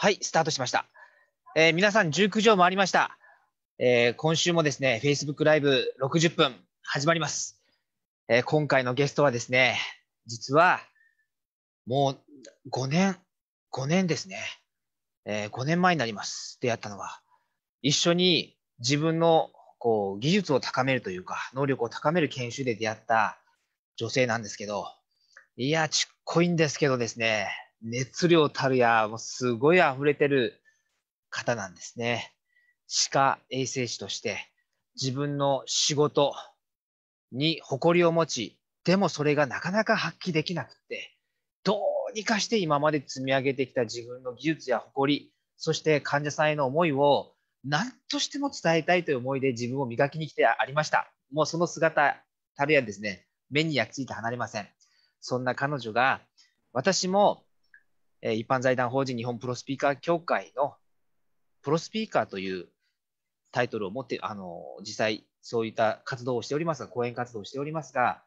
はい、スタートしました。皆さん19時を回りました。今週もですね、Facebook ライブ60分始まります。今回のゲストはですね、実はもう5年ですね。5年前になります。出会ったのは。一緒に自分のこう技術を高めるというか、能力を高める研修で出会った女性なんですけど、いや、ちっこいんですけどですね、熱量たるや、もうすごい溢れてる方なんですね。歯科衛生士として自分の仕事に誇りを持ち、でもそれがなかなか発揮できなくて、どうにかして今まで積み上げてきた自分の技術や誇り、そして患者さんへの思いを何としても伝えたいという思いで自分を磨きに来てありました。もうその姿たるやですね、目に焼き付いて離れません。そんな彼女が、私も一般財団法人日本プロスピーカー協会のプロスピーカーというタイトルを持って、実際そういった活動をしておりますが、講演活動をしておりますが、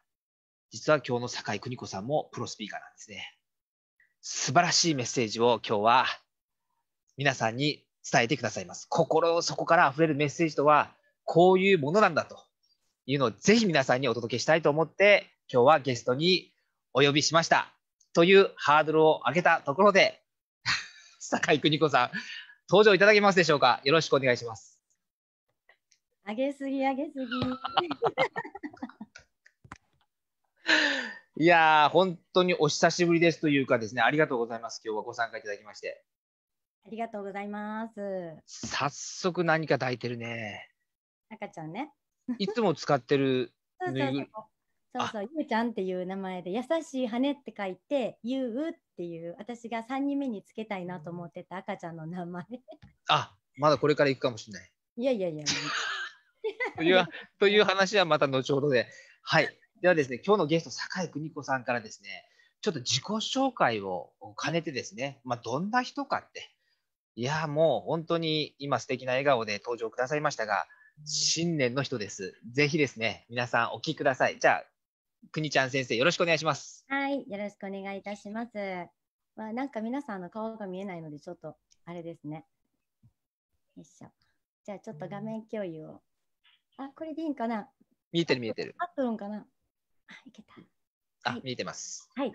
実は今日の酒井邦子さんもプロスピーカーなんですね。素晴らしいメッセージを今日は皆さんに伝えてくださいます。心の底から溢れるメッセージとはこういうものなんだというのをぜひ皆さんにお届けしたいと思って、今日はゲストにお呼びしました。というハードルを上げたところで、酒井邦子さん、登場いただけますでしょうか。よろしくお願いします。上げすぎ。いやー、本当にお久しぶりですというかですね、ありがとうございます。今日はご参加いただきまして。ありがとうございます。早速何か抱いてるね。赤ちゃんね。いつも使ってるぬいぐるみ。そうそう、ゆうちゃんっていう名前で、優しい羽って書いて、ゆうっていう、私が3人目につけたいなと思ってた赤ちゃんの名前。あ、まだこれから行くかもしれない。いや。という話はまた後ほどで。はい。ではですね、今日のゲスト、酒井邦子さんからですね、ちょっと自己紹介を兼ねてですね、どんな人かって、いや、もう本当に今素敵な笑顔で登場くださいましたが、新年の人です。ぜひですね、皆さんお聞きください。じゃあ邦ちゃん先生、よろしくお願いします。はい、よろしくお願いいたします。なんか皆さんの顔が見えないので、ちょっとあれですね。よいしょ。じゃあちょっと画面共有を。あ、これでいいんかな。見えてる。あったのかな。あ、いけた。あ、はい、見えてます。はい、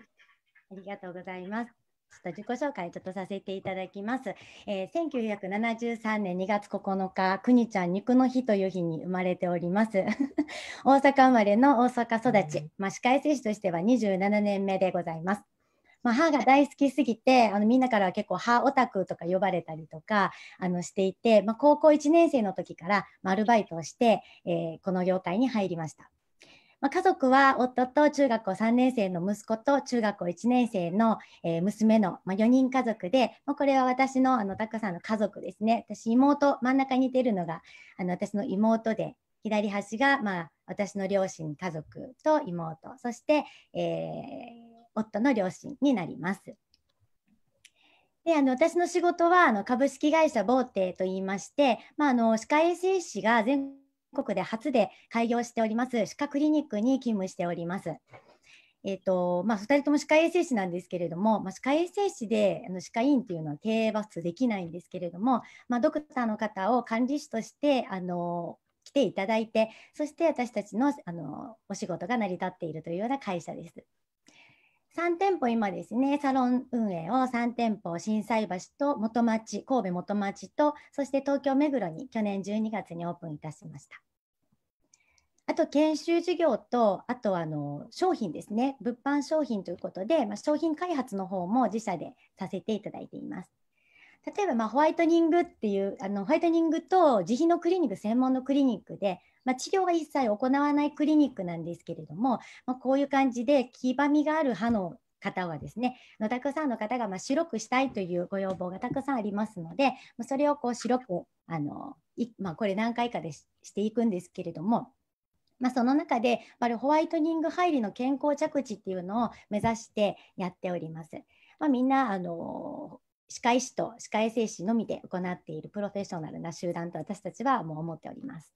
ありがとうございます。ちょっと自己紹介ちょっとさせていただきます。1973年2月9日、邦ちゃん肉の日という日に生まれております。大阪生まれの大阪育ち、歯科衛生士としては27年目でございます。歯が大好きすぎて、みんなから結構歯オタクとか呼ばれたりとかしていて、高校1年生の時からアルバイトをして、この業界に入りました。家族は夫と中学校3年生の息子と中学校1年生の娘の4人家族で、これは私のたくさんの家族ですね。私、妹、真ん中にいてるのが私の妹で、左端が私の両親、家族と妹、そして、夫の両親になります。で私の仕事は株式会社ボーテといいまして、歯科衛生士が全国で初で開業しております歯科クリニックに勤務しております。2人とも歯科衛生士なんですけれども、歯科衛生士で歯科医院というのは定罰できないんですけれども、ドクターの方を管理士として来ていただいて、そして私たちの、お仕事が成り立っているというような会社です。3店舗今ですね、サロン運営を3店舗、心斎橋と元町、神戸元町と、そして東京目黒に去年12月にオープンいたしました。あと研修事業と、あと商品ですね、物販商品ということで、商品開発の方も自社でさせていただいています。例えばホワイトニングっていう、ホワイトニングと自費のクリニック、専門のクリニックで、治療が一切行わないクリニックなんですけれども、こういう感じで黄ばみがある歯の方はですね、たくさんの方が白くしたいというご要望がたくさんありますので、それをこう白くこれ何回かでしていくんですけれども、その中でホワイトニング入りの健康着地っていうのを目指してやっております。みんな歯科医師と歯科衛生士のみで行っているプロフェッショナルな集団と私たちはもう思っております。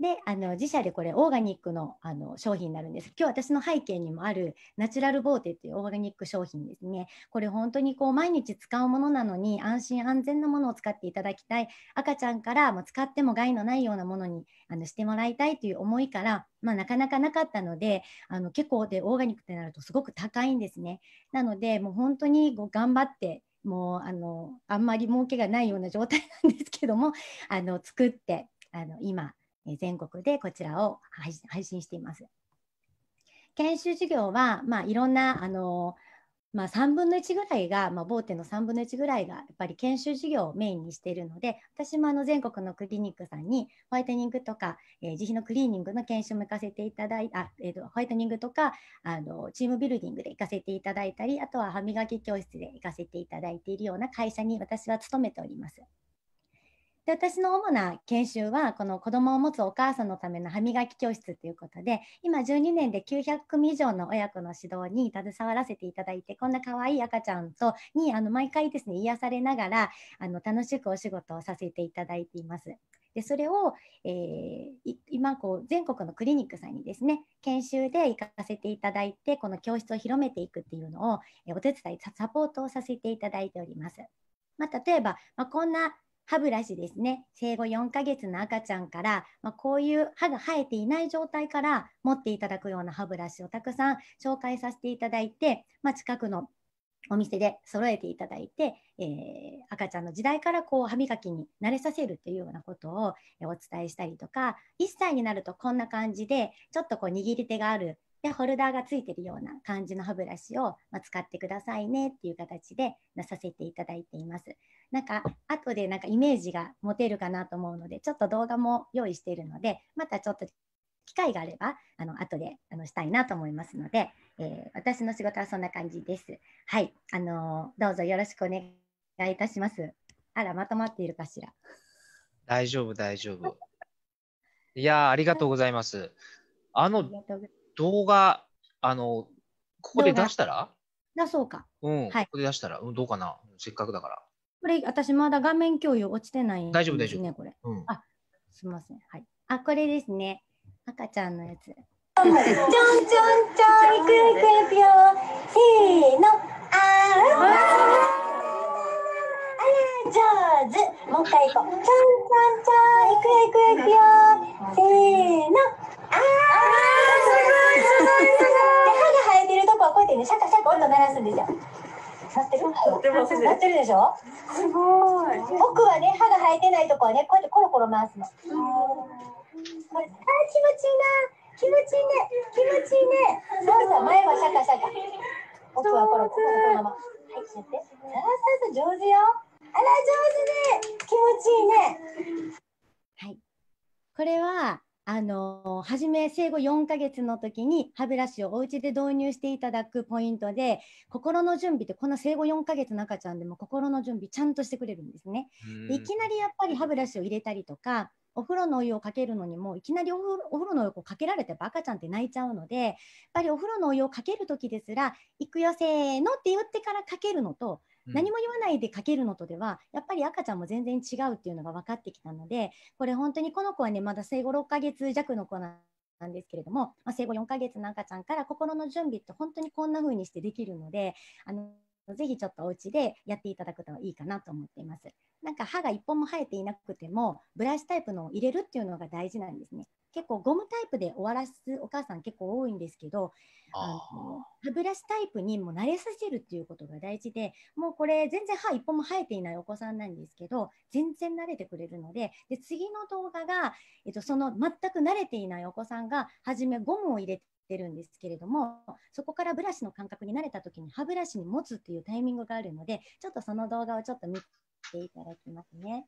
で自社でこれオーガニックの、商品になるんです。今日私の背景にもあるナチュラルボーテっていうオーガニック商品ですね。これ本当にこう毎日使うものなのに安心安全なものを使っていただきたい、赤ちゃんから、使っても害のないようなものにしてもらいたいという思いから、なかなかなかったので結構でオーガニックってなるとすごく高いんですね。なのでもう本当に頑張ってもうあんまり儲けがないような状態なんですけども作って今全国でこちらを配信しています。研修事業は、いろんな3分の1ぐらいが、ボーテの3分の1ぐらいがやっぱり研修事業をメインにしているので、私も全国のクリニックさんにホワイトニングとか、自費のクリーニングの研修も行かせていただいた、ホワイトニングとかチームビルディングで行かせていただいたり、あとは歯磨き教室で行かせていただいているような会社に私は勤めております。で、私の主な研修はこの子どもを持つお母さんのための歯磨き教室ということで、今12年で900組以上の親子の指導に携わらせていただいて、こんな可愛い赤ちゃんとに毎回ですね、癒されながら楽しくお仕事をさせていただいています。でそれを、今全国のクリニックさんにですね、研修で行かせていただいて、この教室を広めていくっていうのをお手伝いサポートをさせていただいております。例えば、こんな歯ブラシですね、生後4ヶ月の赤ちゃんから、こういう歯が生えていない状態から持っていただくような歯ブラシをたくさん紹介させていただいて、近くのお店で揃えていただいて、赤ちゃんの時代から歯磨きに慣れさせるというようなことをお伝えしたりとか、1歳になるとこんな感じでちょっと握り手がある、でホルダーがついてるような感じの歯ブラシを使ってくださいねっていう形でさせていただいています。後でイメージが持てるかなと思うので、ちょっと動画も用意しているので、ちょっと機会があれば後でしたいなと思いますので、私の仕事はそんな感じです。はい、どうぞよろしくお願いいたします。あら、まとまっているかしら。大丈夫大丈夫。いやー、ありがとうございます。動画ここで出したら？そうか。うん、はい、ここで出したら、どうかな。せっかくだから。これ私まだ画面共有落ちてないんですね。大丈夫大丈夫。これ。うん、すみません。はい。これですね。赤ちゃんのやつ。ちょんちょんちょん、いくよいくよ。せーの。上手。もう一回いこう。ちょんちょんちょん、いくよいくよいくよ。せーの。歯が生えてるとこはこうやってね、シャカシャカ音鳴らすんですよ。なってる？なってるでしょ？すごい。奥はね、歯が生えてないとこはね、こうやってコロコロ回すの。あ、気持ちいいな、気持ちいいね、気持ちいいね。そうそう、前はシャカシャカ。奥はコロコロのまま。はい、やって。そうそう、上手よ。あら、上手ね。気持ちいいね。はい。これは。初め生後4ヶ月の時に歯ブラシをお家で導入していただくポイントで、心の準備ってこんな生後4ヶ月の赤ちゃんでも心の準備ちゃんとしてくれるんですね。でいきなりやっぱり歯ブラシを入れたりとか、お風呂のお湯をかけるのにもいきなりお風呂のお湯をかけられて赤ちゃんって泣いちゃうので、やっぱりお風呂のお湯をかける時ですら「行くよせーの」って言ってからかけるのと。何も言わないでかけるのとではやっぱり赤ちゃんも全然違うっていうのが分かってきたので、これ本当にこの子はね、まだ生後6ヶ月弱の子なんですけれども、生後4ヶ月の赤ちゃんから心の準備って本当にこんな風にしてできるので、ぜひちょっとお家でやっていただくといいかなと思っています。歯が1本も生えていなくてもブラシタイプのを入れるっていうのが大事なんですね。結構ゴムタイプで終わらすお母さん結構多いんですけど、歯ブラシタイプにも慣れさせるっていうことが大事で、もうこれ全然歯一本も生えていないお子さんなんですけど全然慣れてくれるの で次の動画が、その全く慣れていないお子さんが初めゴムを入れてるんですけれども、そこからブラシの感覚に慣れた時に歯ブラシに持つっていうタイミングがあるので、ちょっとその動画をちょっと見ていただきますね。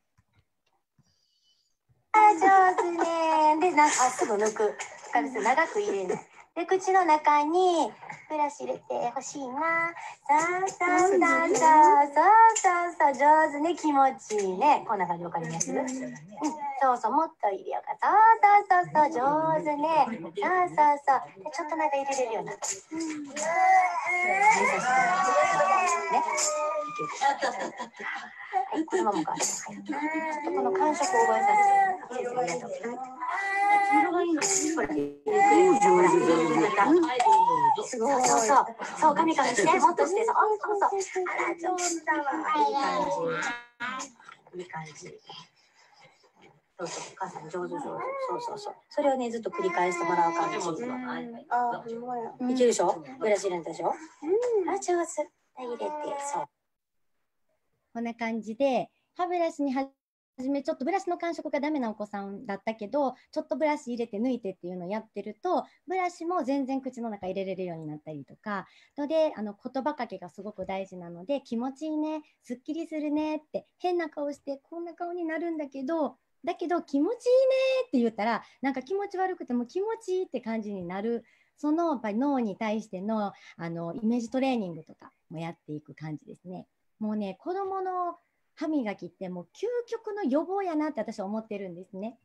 上手ね。で、すぐ抜く。長く入れない。で、口の中にブラシ入れてほしいな。そうそう、上手ね。気持ちいいね。こんな感じわかります？うん、そうそう、もっと入れようか。そうそう、上手ね。そう。ちょっとなんか入れれるような。はい、このままか。ちょっとこの感触を覚えさせて。そう、カミカミして、もっとして、そう、あら、上手だわ。いい感じ。いい感じ。そうそう、お母さん上手上手。そう。それをね、ずっと繰り返してもらう感じ。いけるでしょ？ブラジルのでしょ？あら、上手。入れて、そう。こんな感じで、歯ブラシにはじめちょっとブラシの感触がダメなお子さんだったけど、ちょっとブラシ入れて抜いてっていうのをやってると、ブラシも全然口の中入れれるようになったりとかので、言葉かけがすごく大事なので、気持ちいいね、すっきりするねって、変な顔してこんな顔になるんだけど気持ちいいねって言ったら、なんか気持ち悪くても気持ちいいって感じになる。そのやっぱり脳に対してのイメージトレーニングとかもやっていく感じですね。もうね、子供の歯磨きってもう究極の予防やなって私は思ってるんですね。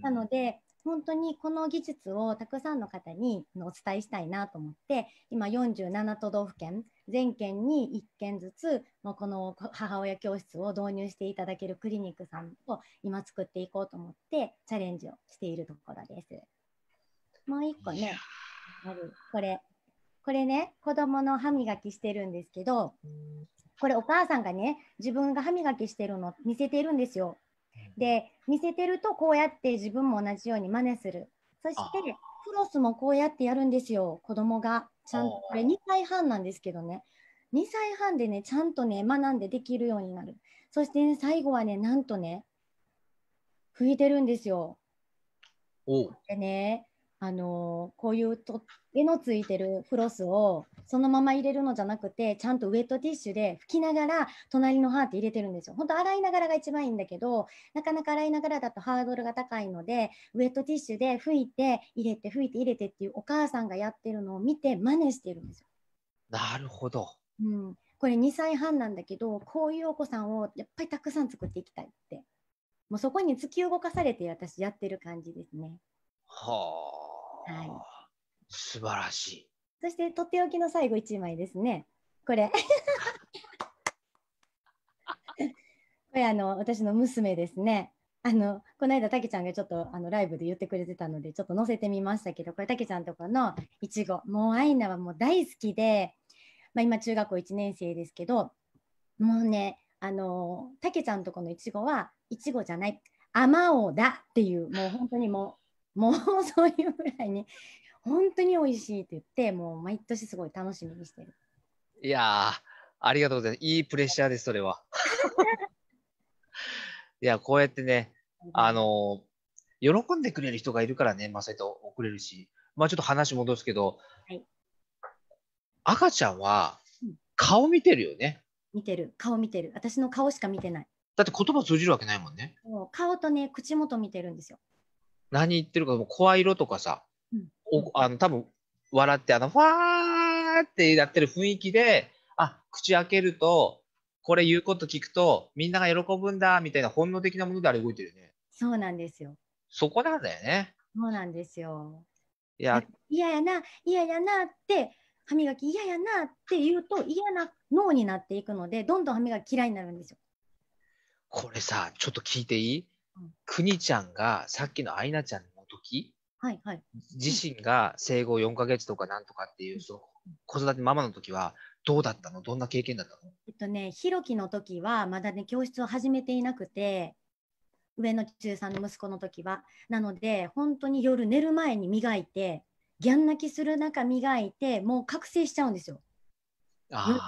なので本当にこの技術をたくさんの方にお伝えしたいなと思って、今47都道府県全県に1件ずつこの母親教室を導入していただけるクリニックさんを今作っていこうと思ってチャレンジをしているところです。もう1個ね、これね、子供の歯磨きしてるんですけど、これお母さんがね、自分が歯磨きしてるの見せてるんですよ。で、見せてるとこうやって自分も同じように真似する。そしてクロスもこうやってやるんですよ、子供が。ちゃんとこれ2歳半なんですけどね、2歳半でね、ちゃんとね学んでできるようになる。そしてね、最後はね、なんとね、拭いてるんですよ。でね、こういう絵のついてるフロスをそのまま入れるのじゃなくて、ちゃんとウェットティッシュで拭きながら隣の歯って入れてるんですよ。本当洗いながらが一番いいんだけど、なかなか洗いながらだとハードルが高いので、ウェットティッシュで拭いて入れて拭いて入れてっていう、お母さんがやってるのを見て真似してるんですよ。なるほど、うん、これ2歳半なんだけど、こういうお子さんをやっぱりたくさん作っていきたいって、もうそこに突き動かされて私やってる感じですね。はい、素晴らしい。そしてとっておきの最後1枚ですね、これこれ私の娘ですね。この間たけちゃんがちょっとライブで言ってくれてたので、ちょっと載せてみましたけど、これたけちゃんとこのいちご、もうアイナはもう大好きで、まあ、今中学校1年生ですけど、もうね、たけちゃんとこのいちごはいちごじゃない、あまおうだっていう、もう本当にもうそういうぐらいに本当に美味しいって言って、もう毎年すごい楽しみにしてる。いやー、ありがとうございます。いいプレッシャーです、それは。いや、こうやってね、喜んでくれる人がいるからね、まあ、そうやって送れるし、まあ、ちょっと話戻すけど、はい、赤ちゃんは顔見てるよね。見てる、顔見てる。私の顔しか見てない。だって言葉通じるわけないもんね。顔とね、口元見てるんですよ。何言ってるか、もう声色とかさ、多分笑ってファーってやってる雰囲気で、口開けるとこれ言うこと聞くとみんなが喜ぶんだみたいな本能的なものであれ動いてるよね。そうなんですよ。そこなんだよね。そうなんですよ。いや、嫌やな嫌やなって、歯磨き嫌やなって言うと嫌な脳になっていくので、どんどん歯磨き嫌いになるんですよ。これさ、ちょっと聞いていい？くにちゃんがさっきのあいなちゃんの時、自身が生後4ヶ月とかなんとかっていう、子育てママの時はどうだったの？どんな経験だったの？ひろきの時はまだね、教室を始めていなくて、上の中3の息子の時は。なので本当に夜寝る前に磨いて、ギャン泣きする中磨いて、もう覚醒しちゃうんですよ。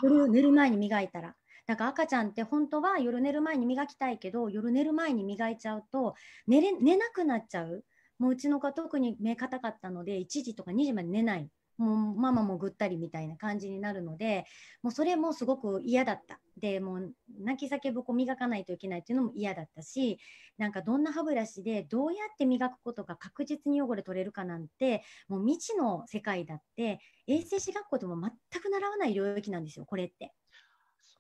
夜寝る前に磨いたら。なんか赤ちゃんって本当は夜寝る前に磨きたいけど、夜寝る前に磨いちゃうと寝なくなっちゃう。もううちの子は特に目固かったので、1時とか2時まで寝ない、もうママもぐったりみたいな感じになるので、もうそれもすごく嫌だった。でもう泣き叫ぶ子磨かないといけないっていうのも嫌だったし、なんかどんな歯ブラシでどうやって磨くことが確実に汚れ取れるかなんて、もう未知の世界だって、衛生士学校でも全く習わない領域なんですよ、これって。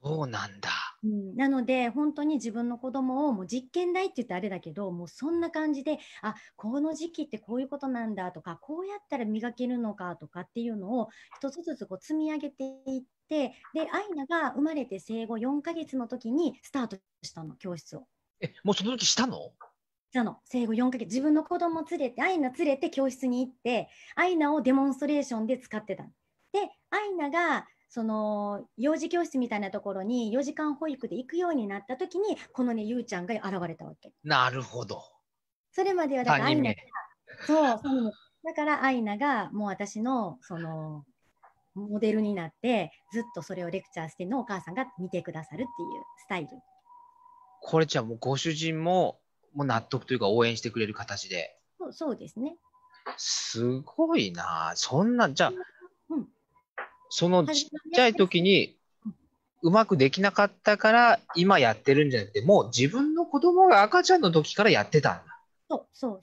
そうなんだ、うん、なので本当に自分の子供をもう実験台って言ってあれだけど、もうそんな感じで、この時期ってこういうことなんだとか、こうやったら磨けるのかとかっていうのを一つずつこう積み上げていって、でアイナが生まれて生後4ヶ月の時にスタートしたの、教室を。もうその時したの？あの生後4ヶ月、自分の子供連れて、アイナ連れて教室に行って、アイナをデモンストレーションで使ってた。で、アイナがその幼児教室みたいなところに4時間保育で行くようになった時に、このね、ゆうちゃんが現れたわけ。なるほど。それまではだからアイナが、そう、だからアイナがもう私のそのモデルになって、ずっとそれをレクチャーしてのお母さんが見てくださるっていうスタイル。これじゃあもうご主人も、もう納得というか応援してくれる形で。そうですね。すごいな。そんな、じゃあ、うん、そのちっちゃい時にうまくできなかったから今やってるんじゃなくて、もう自分の子供が赤ちゃんの時からやってたんだ。そう。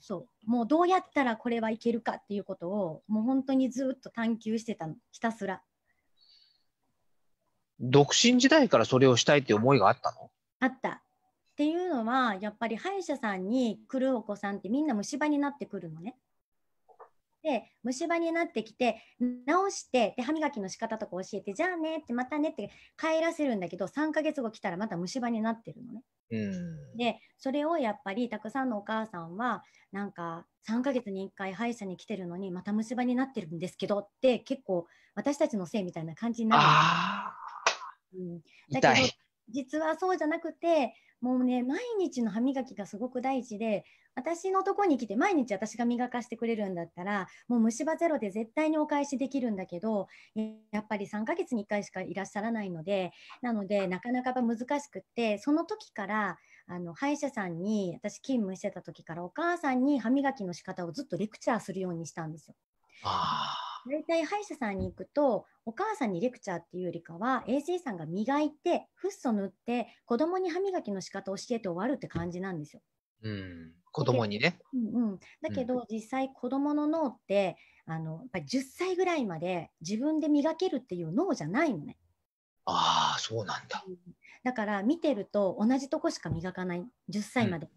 もうどうやったらこれはいけるかっていうことを、もう本当にずっと探求してたの、ひたすら。独身時代からそれをしたいって思いがあったの？あった。っていうのはやっぱり歯医者さんに来るお子さんってみんな虫歯になってくるのね。で、虫歯になってきて治して、で歯磨きの仕方とか教えて、じゃあねってまたねって帰らせるんだけど、3ヶ月後来たらまた虫歯になってるのね。でそれをやっぱりたくさんのお母さんはなんか3ヶ月に1回歯医者に来てるのにまた虫歯になってるんですけどって、結構私たちのせいみたいな感じになる。だけど実はそうじゃなくて。もうね、毎日の歯磨きがすごく大事で、私のとこに来て毎日私が磨かしてくれるんだったら、もう虫歯ゼロで絶対にお返しできるんだけど、やっぱり3ヶ月に1回しかいらっしゃらないので、なのでなかなか難しくって、その時から歯医者さんに私勤務してた時からお母さんに歯磨きの仕方をずっとレクチャーするようにしたんですよ。大体歯医者さんに行くとお母さんにレクチャーっていうよりかは、衛生士さんが磨いてフッ素塗って子供に歯磨きの仕方を教えて終わるって感じなんですよ。子供にね。だけど実際子供の脳ってやっぱり10歳ぐらいまで自分で磨けるっていう脳じゃないのね。ああ、そうなんだ。だから見てると同じとこしか磨かない、10歳まで。だ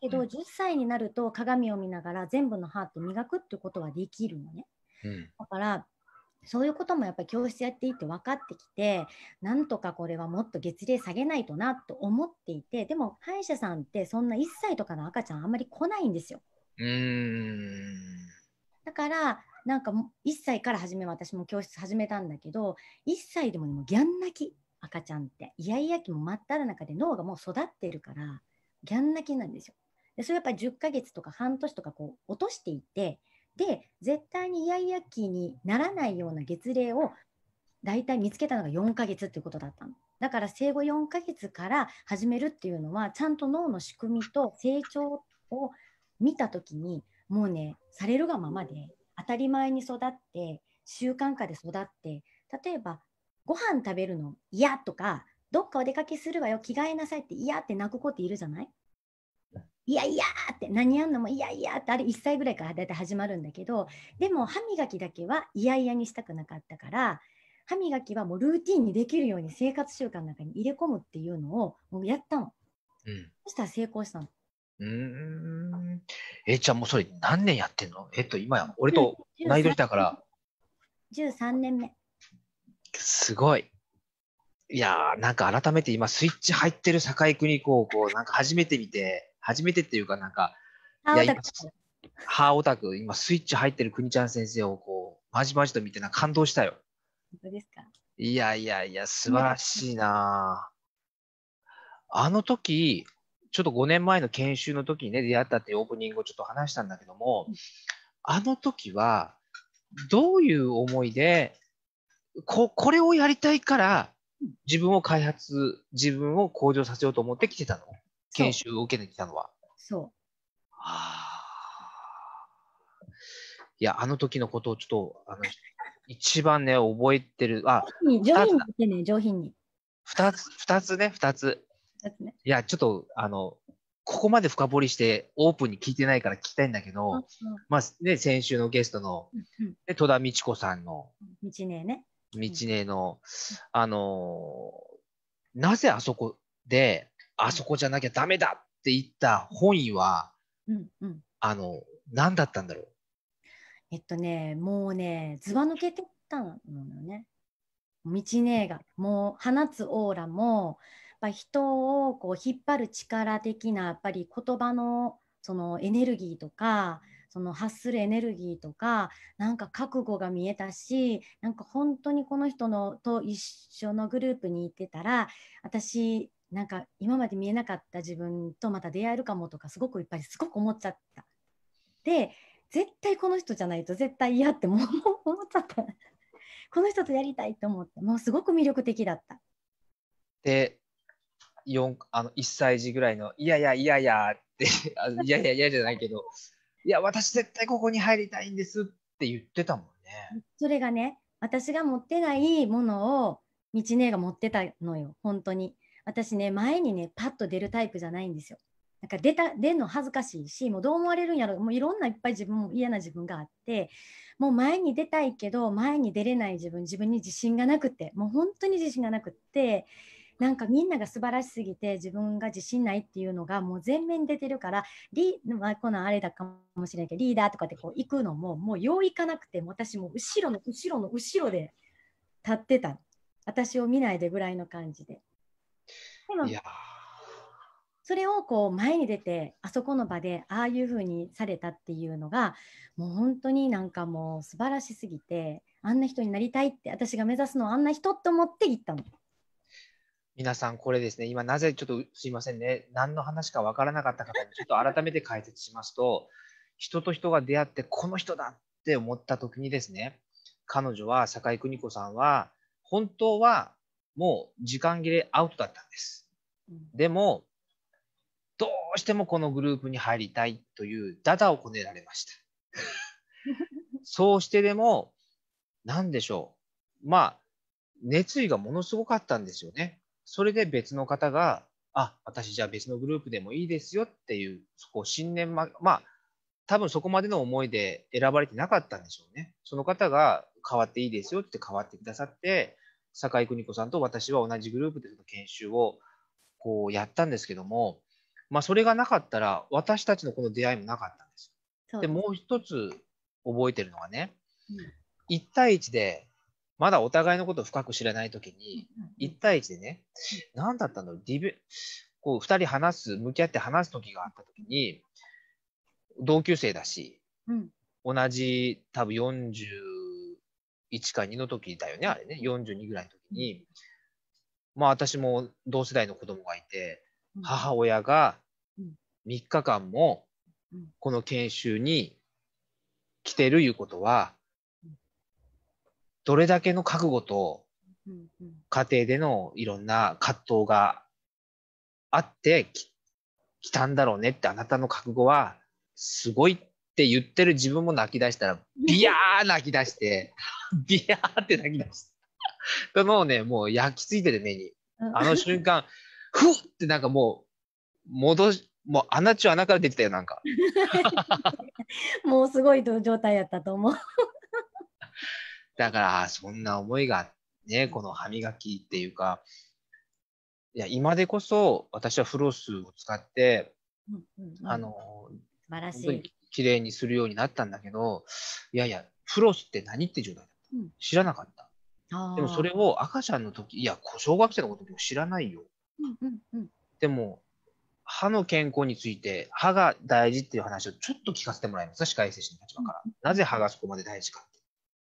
けど10歳になると鏡を見ながら全部の歯って磨くってことはできるのね。だからそういうこともやっぱり教室やっていいって分かってきて、なんとかこれはもっと月齢下げないとなと思っていて、でも歯医者さんってそんな1歳とかの赤ちゃんあんまり来ないんですよ。だからなんか1歳から初め私も教室始めたんだけど、1歳でもギャン泣き、赤ちゃんってイヤイヤ期も真っ只中で脳がもう育ってるからギャン泣きなんですよ。でそれやっぱり10ヶ月とか半年とかこう落としていって、で絶対にイヤイヤ期にならないような月齢を大体見つけたのが4ヶ月っていうことだったの。だから生後4ヶ月から始めるっていうのは、ちゃんと脳の仕組みと成長を見た時にもうね、されるがままで当たり前に育って、習慣化で育って、例えばご飯食べるの嫌とか、どっかお出かけするわよ着替えなさいって嫌って泣く子っているじゃない。いやいやって、何やんのもいやいやって、あれ1歳ぐらいからだいたい始まるんだけど、でも歯磨きだけはいやいやにしたくなかったから、歯磨きはもうルーティンにできるように生活習慣の中に入れ込むっていうのをもうやったの。そしたら成功したの。じゃあもうそれ何年やってんの？今や俺と同い年だから13年目。すごい。いやー、なんか改めて今スイッチ入ってる坂井邦子をこうなんか初めてっていうか、なんか歯オタク、今スイッチ入ってる邦ちゃん先生をこうまじまじと見てな感動したよ。本当ですか？いや素晴らしいな。あの時ちょっと5年前の研修の時にね出会ったっていうオープニングをちょっと話したんだけども、あの時はどういう思いでこれをやりたいから自分を向上させようと思って来てたの？研修を受けてきたのは。そう。いや、あの時のことをちょっと一番ね覚えてる。上品に。2つね。いやちょっとここまで深掘りしてオープンに聞いてないから聞きたいんだけど、まあね、先週のゲストの、ね、戸田美智子さんの道ねのなぜあそこで。あそこじゃなきゃダメだって言った本意は、何だったんだろう。もうね、ずば抜けてったのね。道ねがもう放つオーラも、やっぱ人をこう引っ張る力的なやっぱり言葉のそのエネルギーとか、その発するエネルギーとか、なんか覚悟が見えたし、なんか本当にこの人のと一緒のグループに行ってたら、私なんか今まで見えなかった自分とまた出会えるかもとか、すごくいっぱいすごく思っちゃった。で、絶対この人じゃないと絶対嫌ってもう思っちゃった。この人とやりたいと思って、もうすごく魅力的だった。で、1歳児ぐらいの、いやいやいやいやっていやいやいやじゃないけど、いや私絶対ここに入りたいんですって言ってたもんね。それがね、私が持ってないものを道姉が持ってたのよ。本当に私ね、前にねパッと出るタイプじゃないんですよ。なんか出んの恥ずかしいし、もうどう思われるんやろ、もういろんないっぱい自分も嫌な自分があって、もう前に出たいけど前に出れない自分に自信がなくて、もう本当に自信がなくって、なんかみんなが素晴らしすぎて自分が自信ないっていうのがもう全面出てるから、このあれだかもしれないけどリーダーとかでこう行くのももうよういかなくて、私も後ろの後ろの後ろで立ってた、私を見ないでぐらいの感じで。でもそれをこう前に出て、あそこの場でああいう風にされたっていうのがもう本当になんかもう素晴らしすぎて、あんな人になりたいって、私が目指すのはあんな人と思って行ったの。皆さんこれですね、今なぜちょっとすいませんね、何の話か分からなかった方にちょっと改めて解説しますと、人と人が出会ってこの人だって思った時にですね、彼女は酒井邦子さんは本当はもう時間切れアウトだったんです。でもどうしてもこのグループに入りたいというダダをこねられました。そうしてでも何でしょう、まあ熱意がものすごかったんですよね。それで別の方が、あ、私じゃあ別のグループでもいいですよっていう、そこを信念、まあ、多分そこまでの思いで選ばれてなかったんでしょうね。その方が変わっていいですよって変わってくださって、酒井邦子さんと私は同じグループで研修をこうやったんですけども、まあ、それがなかったら私たちのこの出会いもなかったんですよ。で、もう一つ覚えてるのがね、1対1で、まだお互いのことを深く知らないときに、1対1でね、何だったの、こう2人向き合って話すときがあったときに、同級生だし、同じ多分41か2の時だよね、あれね、42ぐらいの時に、まあ私も同世代の子供がいて、母親が3日間もこの研修に来てるいうことは、どれだけの覚悟と家庭でのいろんな葛藤があってきたんだろうねって、あなたの覚悟はすごいって言ってる自分も泣き出したらビヤー泣き出してビヤーって泣き出したもうね、もう焼きついてて目に、あの瞬間ふっってなんかもうもう穴から出てたよ、なんかもうすごい状態やったと思う。だからそんな思いがね、この歯磨きっていうか、いや今でこそ私はフロスを使って、素晴らしい、本当に綺麗にするようになったんだけど、いやいやフロスって何って状態だった、知らなかった。でもそれを赤ちゃんの時、いや小学生の時も知らないよ。でも歯の健康について、歯が大事っていう話をちょっと聞かせてもらいますか、歯科衛生士の立場から、なぜ歯がそこまで大事か。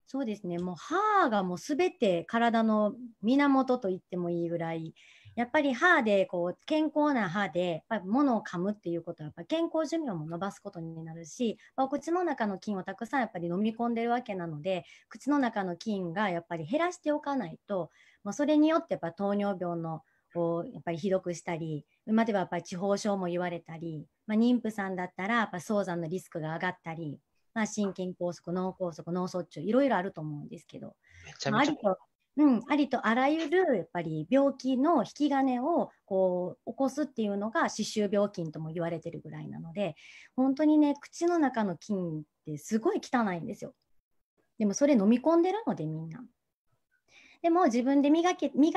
そうですね、もう歯がもうすべて体の源と言ってもいいぐらい、やっぱり歯でこう健康な歯で物を噛むっていうことはやっぱ健康寿命も伸ばすことになるし、お口の中の菌をたくさんやっぱり飲み込んでるわけなので、口の中の菌がやっぱり減らしておかないと、もうそれによってやっぱ糖尿病のをやっぱりひどくしたり、今ではやっぱり痴呆症も言われたり、妊婦さんだったらやっぱ早産のリスクが上がったり。心筋梗塞、脳梗塞、脳卒中、いろいろあると思うんですけど、ありとあらゆるやっぱり病気の引き金をこう起こすっていうのが歯周病菌とも言われてるぐらいなので、本当にね、口の中の菌ってすごい汚いんですよ。でもそれ飲み込んでるので、みんな。でも自分で磨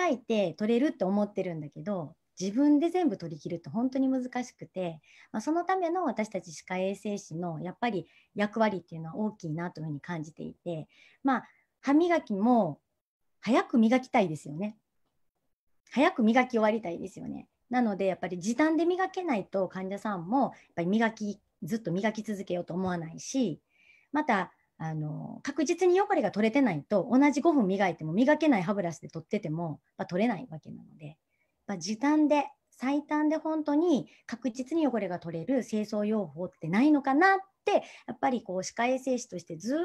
いて取れるって思ってるんだけど、自分で全部取り切るって本当に難しくて、そのための私たち歯科衛生士のやっぱり役割っていうのは大きいなというふうに感じていて、歯磨きも早く磨きたいですよね。早く磨き終わりたいですよね。なのでやっぱり時短で磨けないと患者さんもやっぱりずっと磨き続けようと思わないし、また確実に汚れが取れてないと同じ5分磨いても磨けない歯ブラシで取ってても、まあ、取れないわけなので、まあ、時短で最短で本当に確実に汚れが取れる清掃用法ってないのかなってやっぱりこう歯科衛生士としてずっ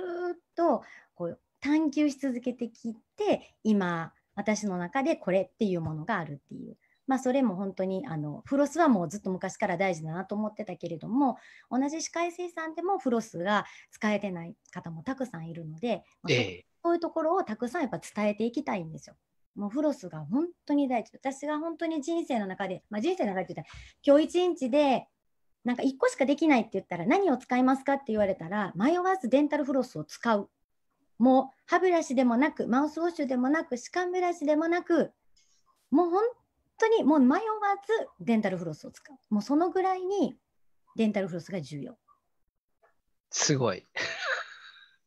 とこう探求し続けてきて、今私の中でこれっていうものがあるっていう。まあ、それも本当にフロスはもうずっと昔から大事だなと思ってたけれども、同じ歯科衛生士さんでもフロスが使えてない方もたくさんいるので、まあ、そういうところをたくさんやっぱ伝えていきたいんですよ。もうフロスが本当に大事。私が本当に人生の中で、まあ、人生の中で言ったら今日一日でなんか1個しかできないって言ったら何を使いますかって言われたら、迷わずデンタルフロスを使う。もう歯ブラシでもなく、マウスウォッシュでもなく、歯間ブラシでもなく、もう本当にもう迷わずデンタルフロスを使う。もうそのぐらいにデンタルフロスが重要。すごい。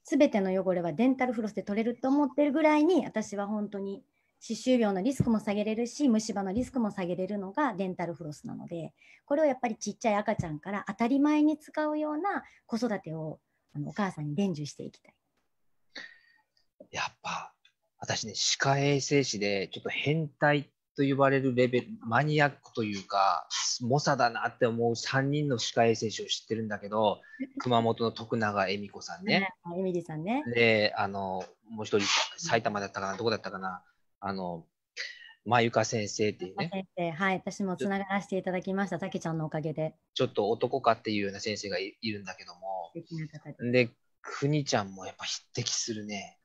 全ての汚れはデンタルフロスで取れると思ってるぐらいに、私は本当に歯周病のリスクも下げれるし、虫歯のリスクも下げれるのがデンタルフロスなので、これをやっぱりちっちゃい赤ちゃんから当たり前に使うような子育てをお母さんに伝授していきたい。やっぱ私ね、歯科衛生士でちょっと変態と呼ばれるレベル、マニアックというか猛者だなって思う3人の歯科衛生士を知ってるんだけど、熊本の徳永恵美子さんね、恵美里さんね、でもう一人埼玉だったかな、どこだったかな、まゆか先生っていうね、先生、はい、私もつながらせていただきました。たけちゃんのおかげでちょっと男かっていうような先生が いるんだけども、でくにちゃんもやっぱ匹敵するね。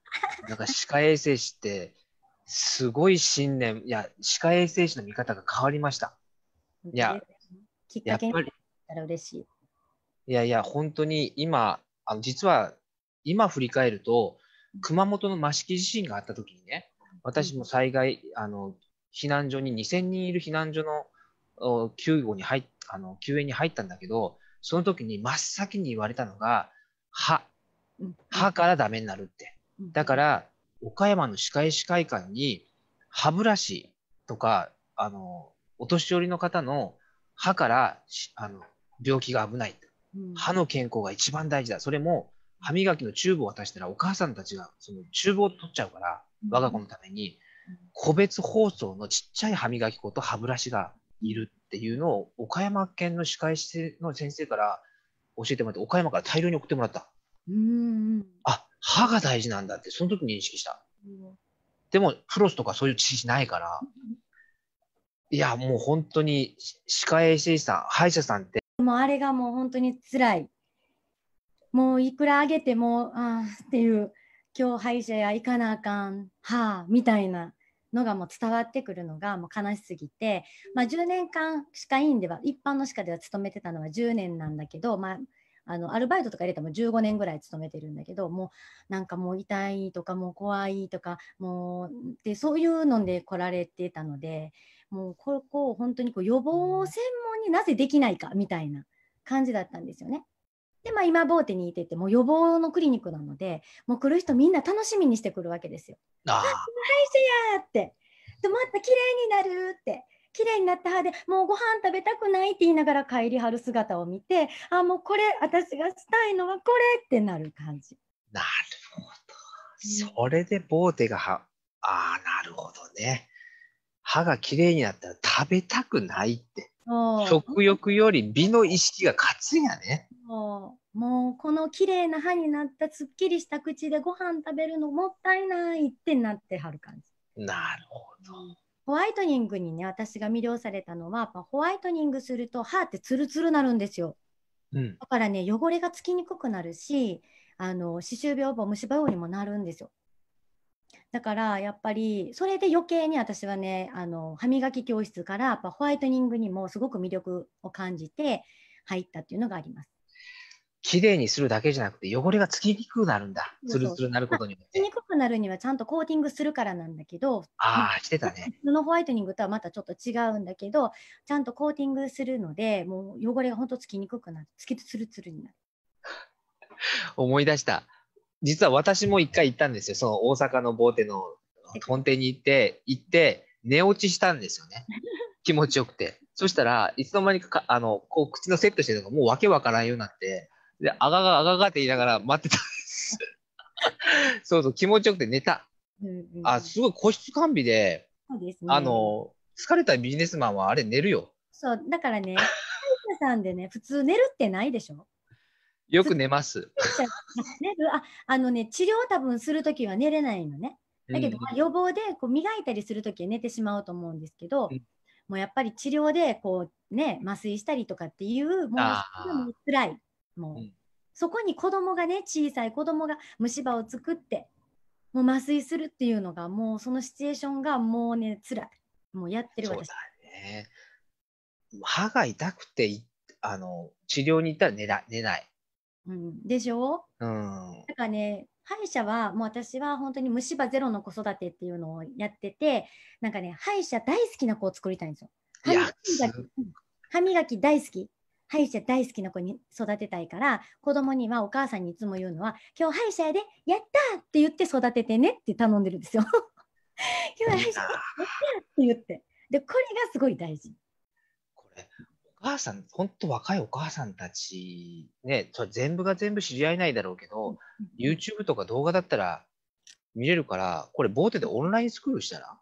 なんか歯科衛生士ってすごい信念、いや、歯科衛生士の見方が変わりました。いや、きっかけになったら嬉しい。いやいや、本当に今、実は今振り返ると、熊本の益城地震があった時にね、私も災害、避難所に2000人いる避難所の救援に入ったんだけど、その時に真っ先に言われたのが、歯からダメになるって。だから、岡山の歯科医師会館に歯ブラシとかお年寄りの方の歯から病気が危ない、歯の健康が一番大事だ、それも歯磨きのチューブを渡したらお母さんたちがそのチューブを取っちゃうから、我が子のために個別包装のちっちゃい歯磨き粉と歯ブラシがいるっていうのを岡山県の歯科医師の先生から教えてもらって、岡山から大量に送ってもらった。歯が大事なんだってその時に認識した。でもフロスとかそういう知識ないから、いやもう本当に歯科衛生士さん、歯医者さんってもうあれがもう本当に辛い。もういくらあげてもっていう今日歯医者や行かなあかんみたいなのがもう伝わってくるのがもう悲しすぎて、まあ10年間歯科医院では一般の歯科では勤めてたのは10年なんだけど、まあアルバイトとか入れたらもう15年ぐらい勤めてるんだけど、もうなんかもう痛いとかもう怖いとかもうでそういうので来られてたので、もうここを本当にこう予防を専門になぜできないかみたいな感じだったんですよね。で、まあ、今ボーテにいててもう予防のクリニックなので、もう来る人みんな楽しみにしてくるわけですよ。あ、歯医者やーってで、また綺麗になるって。綺麗になった歯でもうご飯食べたくないって言いながら帰りはる姿を見て、もうこれ私がしたいのはこれってなる感じ。なるほど、それでボーテがなるほどね。歯が綺麗になったら食べたくないって、食欲より美の意識が勝つんやね。もうこの綺麗な歯になったすっきりした口でご飯食べるのもったいないってなってはる感じ。なるほど、ホワイトニングにね、私が魅了されたのは、ホワイトニングすると歯ってツルツルなるんですよ。だからね、汚れがつきにくくなるし、歯周病も虫歯用にもなるんですよ。だからやっぱりそれで余計に私はね、歯磨き教室からホワイトニングにもすごく魅力を感じて入ったっていうのがあります。きれいにするだけじゃなくて汚れがつきにくくなるんだ。つるつるなることによってつきにくくなるにはちゃんとコーティングするからなんだけど、してたね。普通のホワイトニングとはまたちょっと違うんだけど、ちゃんとコーティングするのでもう汚れがほんとつきにくくなる、つきつるつるになる。思い出した。実は私も一回行ったんですよ。その大阪のボーテの本店に行って寝落ちしたんですよね。気持ちよくて。そしたらいつの間にかこう口のセットしてるのがもうわけわからんようになって、であががあががって言いながら待ってたんです。そうそう、気持ちよくて寝た。うんうん、あ、すごい個室完備で、そうですね、疲れたビジネスマンはあれ寝るよ。そうだからね、皆さんでね、普通寝るってないでしょ。よく寝ます。寝る、ね、治療多分するときは寝れないのね。だけど、まあ、予防でこう磨いたりするときは寝てしまうと思うんですけど、うん、もうやっぱり治療でこう、ね、麻酔したりとかっていう、もうつらい。もう、うん、そこに子供がね、小さい子供が虫歯を作って、もう麻酔するっていうのが、もうそのシチュエーションがもうね、つらい。もうやってる私。そうだね。歯が痛くて治療に行ったら寝ない。うん、でしょう、うん、だからね、歯医者はもう私は本当に虫歯ゼロの子育てっていうのをやってて、なんかね、歯医者大好きな子を作りたいんですよ。歯磨き大好き、歯医者大好きな子に育てたいから、子供にはお母さんにいつも言うのは、今日歯医者やで、やったーって言って育ててねって頼んでるんですよ。今日歯医者やったーって言って、でこれがすごい大事。これお母さん、本当若いお母さんたち、ね、それ全部が全部知り合いないだろうけど、YouTube とか動画だったら見れるから、これ、ボーテでオンラインスクールしたら、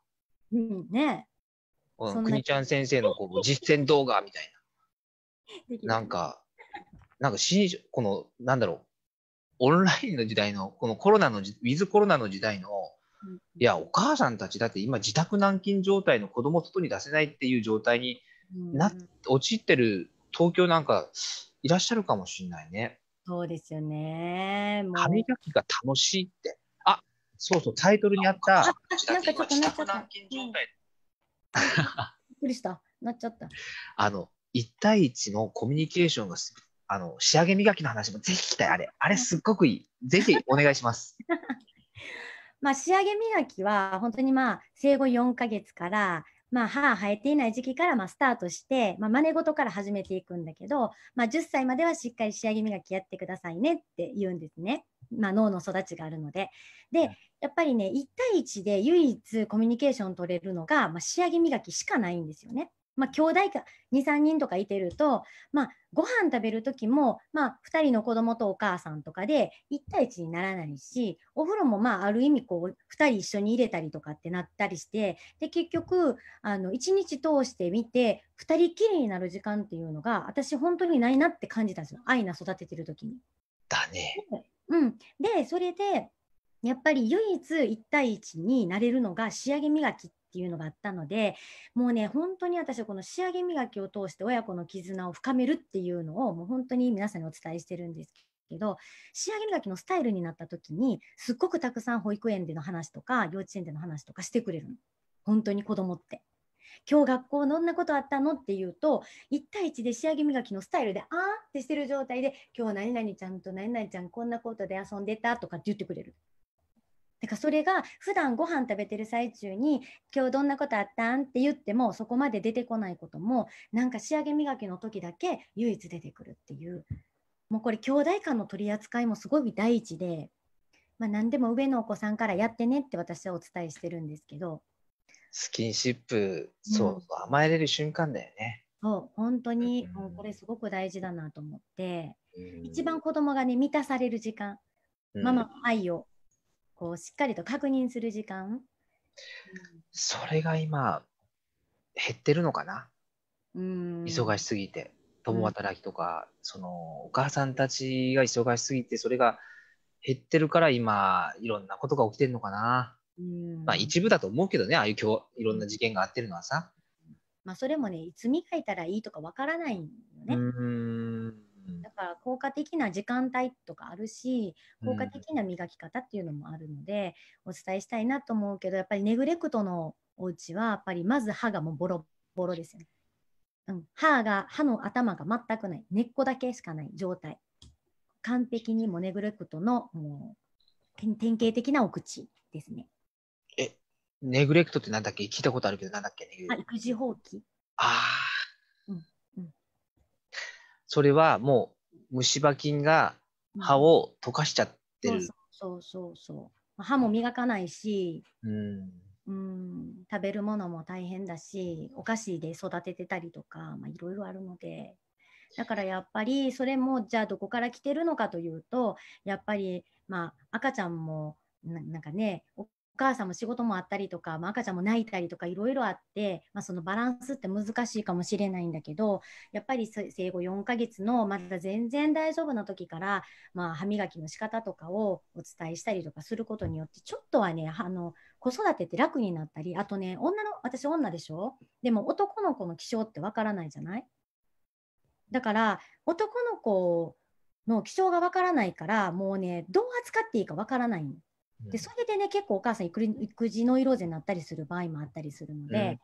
うんね、くにちゃん先生のこう実践動画みたいな、なんかこの、なんだろう、オンラインの時代の、このコロナの、ウィズコロナの時代の、いや、お母さんたちだって今、自宅軟禁状態の子供を外に出せないっていう状態に、陥ってる東京なんかいらっしゃるかもしれないね。そうですよね。歯磨きが楽しいって。あ、そうそう、タイトルにあった。あ、なんかちょっとなっちゃった。びっくりした。なっちゃった。1対1のコミュニケーションが、仕上げ磨きの話もぜひ聞きたい。あれすっごくいい。ぜひお願いします。まあ、仕上げ磨きは本当にまあ、生後4ヶ月から、まあ、歯生えていない時期からまあスタートして、まあ、真似事から始めていくんだけど、まあ、10歳まではしっかり仕上げ磨きやってくださいねって言うんですね、まあ、脳の育ちがあるので。でやっぱりね、1対1で唯一コミュニケーション取れるのが、まあ、仕上げ磨きしかないんですよね。まあ、兄弟が 2,3 人とかいてると、まあ、ご飯食べる時も、まあ、2人の子供とお母さんとかで1対1にならないし、お風呂もまあある意味こう2人一緒に入れたりとかってなったりして、で結局1日通してみて2人きりになる時間っていうのが私本当にないなって感じたんですよ、アイナ育ててる時に。だね。うん、でそれでやっぱり唯一1対1になれるのが仕上げ磨きっていうのがあったので、もうね、本当に私はこの仕上げ磨きを通して親子の絆を深めるっていうのをもう本当に皆さんにお伝えしてるんですけど、仕上げ磨きのスタイルになった時にすっごくたくさん保育園での話とか幼稚園での話とかしてくれるの。本当に子供って、今日学校どんなことあったのって言うと、1対1で仕上げ磨きのスタイルであーってしてる状態で、今日何々ちゃんと何々ちゃんこんなことで遊んでたとかって言ってくれる。だからそれが普段ご飯食べてる最中に今日どんなことあったんって言ってもそこまで出てこないことも、なんか仕上げ磨きの時だけ唯一出てくるっていう、もうこれ兄弟間の取り扱いもすごい第一で、まあ、何でも上のお子さんからやってねって私はお伝えしてるんですけど。スキンシップ、そう、うん、甘えれる瞬間だよね。そう、本当にもうこれすごく大事だなと思って、うん、一番子供がね満たされる時間、うん、ママの愛をこうしっかりと確認する時間、うん、それが今減ってるのかな、うん、忙しすぎて共働きとか、うん、そのお母さんたちが忙しすぎてそれが減ってるから今いろんなことが起きてるのかな、うん、まあ一部だと思うけどね、ああいう今日いろんな事件があってるのはさ、まあ、それもねいつ磨いたらいいとかわからないよね。うんだから効果的な時間帯とかあるし、効果的な磨き方っていうのもあるので、うん、お伝えしたいなと思うけど、やっぱりネグレクトのお家はやっぱりまず歯がもうボロボロですよね、うん、歯の頭が全くない、根っこだけしかない状態、完璧にもネグレクトのもう典型的なお口ですね。え、ネグレクトってなんだっけ、聞いたことあるけどなんだっけ、ね、育児放棄。ああ、それはもう虫歯菌が歯を溶かしちゃってる。そうそうそうそう。歯も磨かないし、うん、食べるものも大変だし、お菓子で育ててたりとか、いろいろあるので、だからやっぱりそれもじゃあどこから来てるのかというと、やっぱり赤ちゃんもなんかね、お母さんも仕事もあったりとか、赤ちゃんも泣いたりとかいろいろあって、そのバランスって難しいかもしれないんだけど、やっぱり生後4ヶ月のまだ全然大丈夫な時から、歯磨きの仕方とかをお伝えしたりとかすることによって、ちょっとはね、子育てって楽になったり、あとね、私女でしょ？でも男の子の気象ってわからないじゃない？だから男の子の気象がわからないから、もうね、どう扱っていいかわからないので、それでね、結構お母さん育児ノイローゼになったりする場合もあったりするので、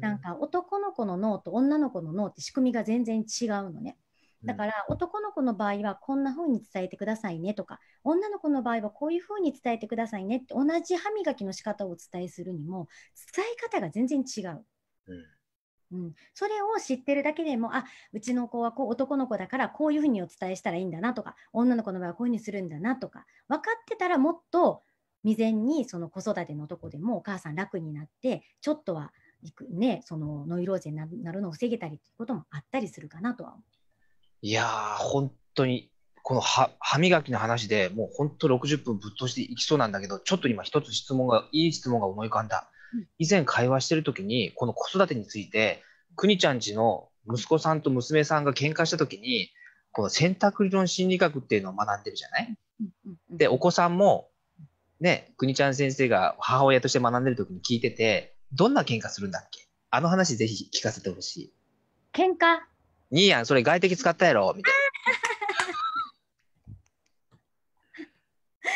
なんか男の子の脳と女の子の脳って仕組みが全然違うのね。だから男の子の場合はこんな風に伝えてくださいねとか、女の子の場合はこういう風に伝えてくださいねって、同じ歯磨きの仕方をお伝えするにも伝え方が全然違う。それを知ってるだけでも、うちの子は男の子だからこういうふうにお伝えしたらいいんだなとか、女の子の場合はこういうふうにするんだなとか分かってたら、もっと未然にその子育てのとこでもお母さん楽になって、ちょっとはね、そのノイローゼになるのを防げたりっていうこともあったりするかなとは思う。いやー、本当にこの歯磨きの話でもう本当60分ぶっ通していきそうなんだけど、ちょっと今一ついい質問が思い浮かんだ。以前会話してる時にこの子育てについて、くにちゃんちの息子さんと娘さんが喧嘩した時に、この選択理論心理学っていうのを学んでるじゃない。でお子さんもね、くにちゃん先生が母親として学んでる時に聞いてて、どんな喧嘩するんだっけ、あの話ぜひ聞かせてほしい。喧嘩兄やん、それ外敵使ったやろみたいな。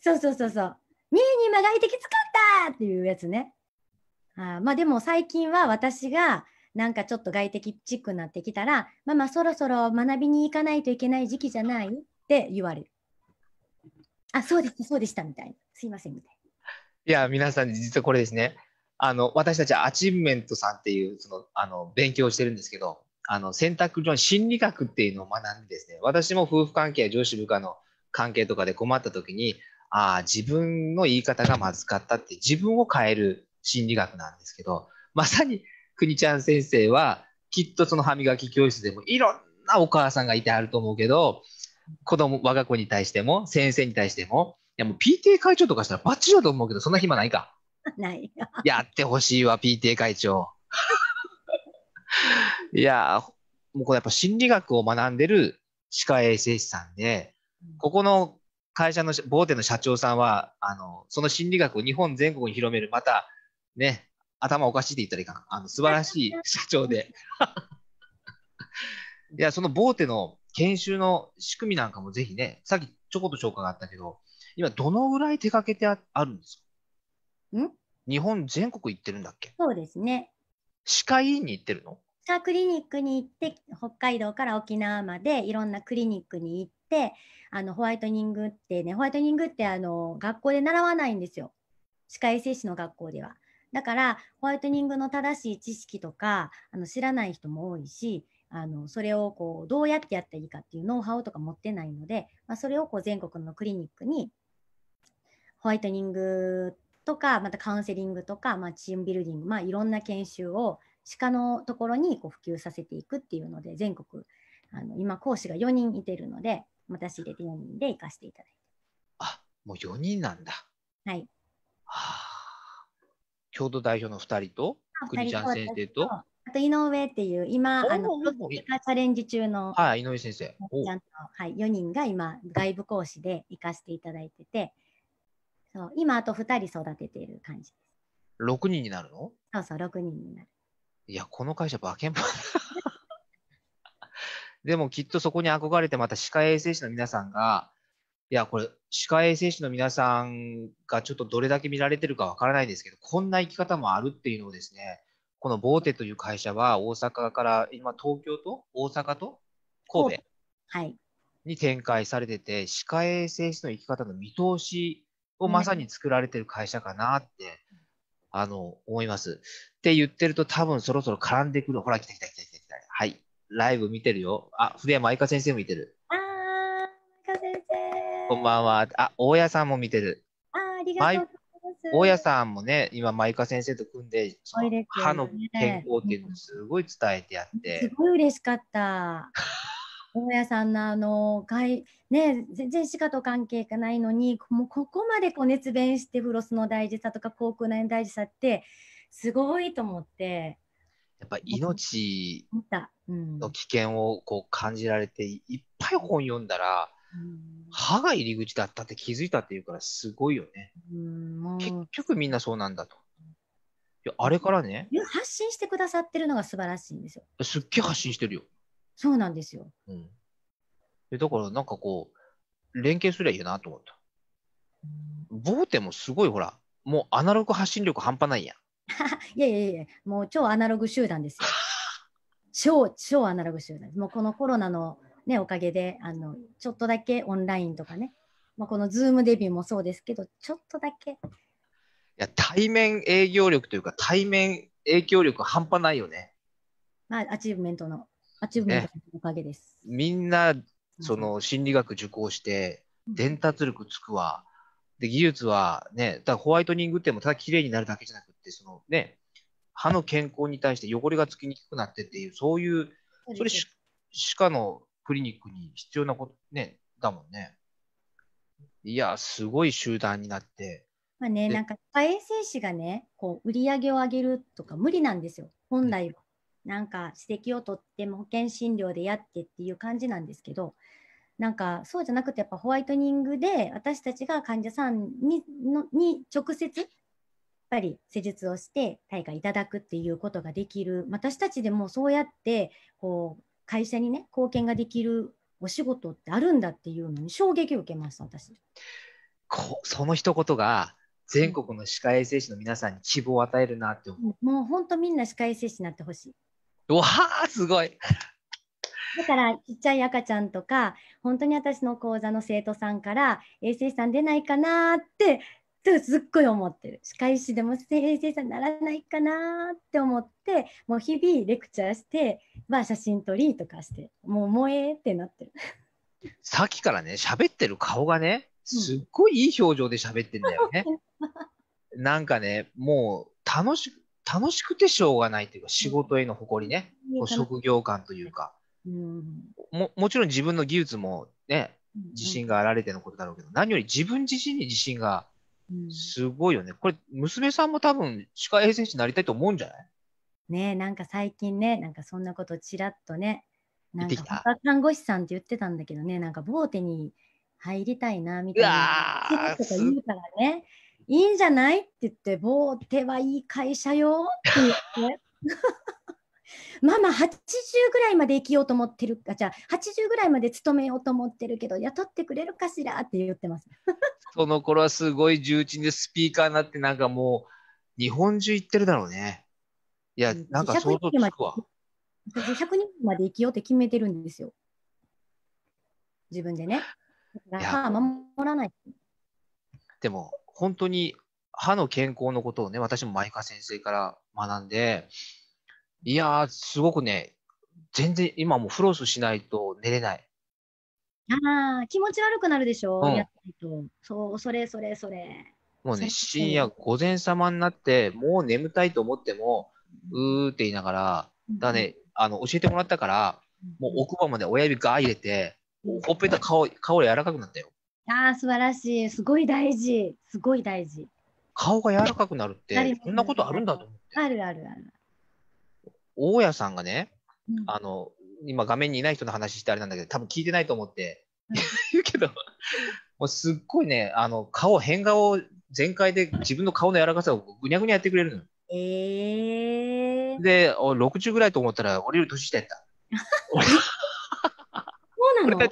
そう。ねえ、今外敵使ったっていうやつね。でも最近は私がなんかちょっと外敵チックになってきたら、そろそろ学びに行かないといけない時期じゃないって言われる。そうでしたみたいな、すいませんみたいな。いや皆さん、実はこれですね、私たちアチーブメントさんっていう勉強をしてるんですけど、選択上の心理学っていうのを学んでですね、私も夫婦関係や上司部下の関係とかで困った時に、自分の言い方がまずかったって、自分を変える心理学なんですけど、まさにくにちゃん先生はきっとその歯磨き教室でもいろんなお母さんがいてあると思うけど、我が子に対しても先生に対しても、いやもう PTA 会長とかしたらバッチリだと思うけど、そんな暇ないか。ないやってほしいわ PTA 会長。いやもうこれやっぱ心理学を学んでる歯科衛生士さんで、ここの会社の某店の社長さんはその心理学を日本全国に広める、またね、頭おかしいって言ったらいいかな、素晴らしい社長で。いやその某店の研修の仕組みなんかもぜひね、さっきちょこっと紹介があったけど、今どのぐらい手掛けてあるんですか？日本全国行ってるんだっけ？そうですね。歯科医院に行ってるの？歯科クリニックに行って、北海道から沖縄までいろんなクリニックに行って、ホワイトニングって学校で習わないんですよ、歯科衛生士の学校では。だからホワイトニングの正しい知識とか知らない人も多いし、それをどうやってやったらいいかっていうノウハウとか持ってないので、それを全国のクリニックにホワイトニングとか、またカウンセリングとか、チームビルディング、いろんな研修を歯科のところに普及させていくっていうので、全国今講師が4人いてるので、私入れて4人で行かせていただいて。もう4人なんだ。はい。京都代表の2人と、くにちゃん先生と、あと井上っていう、今、チャレンジ中の、井上先生。4人が今、外部講師で行かせていただいてて、そう、今、あと2人育てている感じです。6人になるの？そう、6人になる。いや、この会社、バケンバ。でもきっとそこに憧れて、また歯科衛生士の皆さんが、いやこれ歯科衛生士の皆さんがちょっとどれだけ見られてるかわからないですけど、こんな生き方もあるっていうのをですね、このボーテという会社は大阪から今東京と大阪と神戸に展開されてて、歯科衛生士の生き方の見通しをまさに作られてる会社かなって思います。って言ってると多分そろそろ絡んでくる。ほら来た。はい。ライブ見てるよ。筆山愛香先生も見てる。愛香先生。こんばんは。大家さんも見てる。ありがとうございます。大家さんもね、今舞香先生と組んでその歯の健康っていうのをすごい伝えてやって、すごい嬉しかった。大家さんの全然歯科と関係がないのに、もうここまでこう熱弁してフロスの大事さとか口腔内の大事さってすごいと思って。やっぱ命の危険をこう感じられて、いっぱい本読んだら、歯が入り口だったって気づいたっていうからすごいよね。結局みんなそうなんだと。いやあれからね、発信してくださってるのが素晴らしいんですよ。すっげえ発信してるよ。そうなんですよ。でだからなんかこう連携すりゃいいなと思った。ボーテもすごいほら、もうアナログ発信力半端ないやん。いやいやいや、もう超アナログ集団ですよ。超アナログ集団。もうこのコロナのね、おかげでちょっとだけオンラインとかね、まあ、このズームデビューもそうですけど、ちょっとだけ。いや、対面営業力というか、対面影響力半端ないよね。まあ、アチーブメントのおかげです。ね、みんな、その心理学受講して、伝達力つくわ。で、技術はね、だホワイトニングってもただ綺麗になるだけじゃなくて、そのね、歯の健康に対して汚れがつきにくくなってっていう、そういう、それしかのクリニックに必要なことね、だもんね。いや、すごい集団になって。まあね、なんか、衛生士がね、こう、売り上げを上げるとか無理なんですよ、本来は。なんか、指摘を取っても保険診療でやってっていう感じなんですけど、なんかそうじゃなくて、やっぱホワイトニングで私たちが患者さんに直接やっぱり施術をして対価いただくっていうことができる、私たちでもそうやってこう会社にね貢献ができるお仕事ってあるんだっていうのに衝撃を受けました。私その一言が全国の歯科衛生士の皆さんに希望を与えるなって思う。もう本当みんな歯科衛生士になってほしい。うわーすごい。だからちっちゃい赤ちゃんとか、本当に私の講座の生徒さんから衛生士さん出ないかなってすっごい思ってる。歯科医師でも衛生士さんならないかなって思って、もう日々レクチャーしては写真撮りとかして、もう萌えってなってる。さっきからね喋ってる顔がね、すっごいいい表情で喋ってんだよね。なんかね、もう楽しくてしょうがないというか、仕事への誇りね、職業感というか。もちろん自分の技術もね、自信があられてのことだろうけど、何より自分自身に自信がすごいよね。これ娘さんも多分歯科衛生士になりたいと思うんじゃない？ねえ、なんか最近ね、なんかそんなことちらっとね、なんか看護師さんって言ってたんだけどね、なんかボーテに入りたいなみたいなとか言うからね、いいんじゃないって言って、ボーテはいい会社よって言って。ママ80ぐらいまで生きようと思ってるか、じゃあ80ぐらいまで勤めようと思ってるけど雇ってくれるかしらって言ってます。その頃はすごい重鎮でスピーカーになって、なんかもう日本中行ってるだろうね。いや、なんか想像つくわ。100人まで生きようって決めてるんですよ、自分でね。だから歯守らない。でも本当に歯の健康のことをね、私も舞香先生から学んで。いやー、すごくね、全然今もうフロスしないと寝れない。ああ、気持ち悪くなるでしょ、やってると。そう、それ。もうね、深夜午前様になって、もう眠たいと思っても、うーって言いながら、だね、教えてもらったから、もう奥歯まで親指が入れて、ほっぺた顔柔らかくなったよ。ああ、素晴らしい。すごい大事。顔が柔らかくなるって、そんなことあるんだと思って。ある。大家さんがね、今画面にいない人の話してあれなんだけど、多分聞いてないと思って言うけど、もうすっごいね、変顔全開で自分の顔の柔らかさをぐにゃぐにゃやってくれるのよ。で、60ぐらいと思ったら、俺より年下やった。そうなの？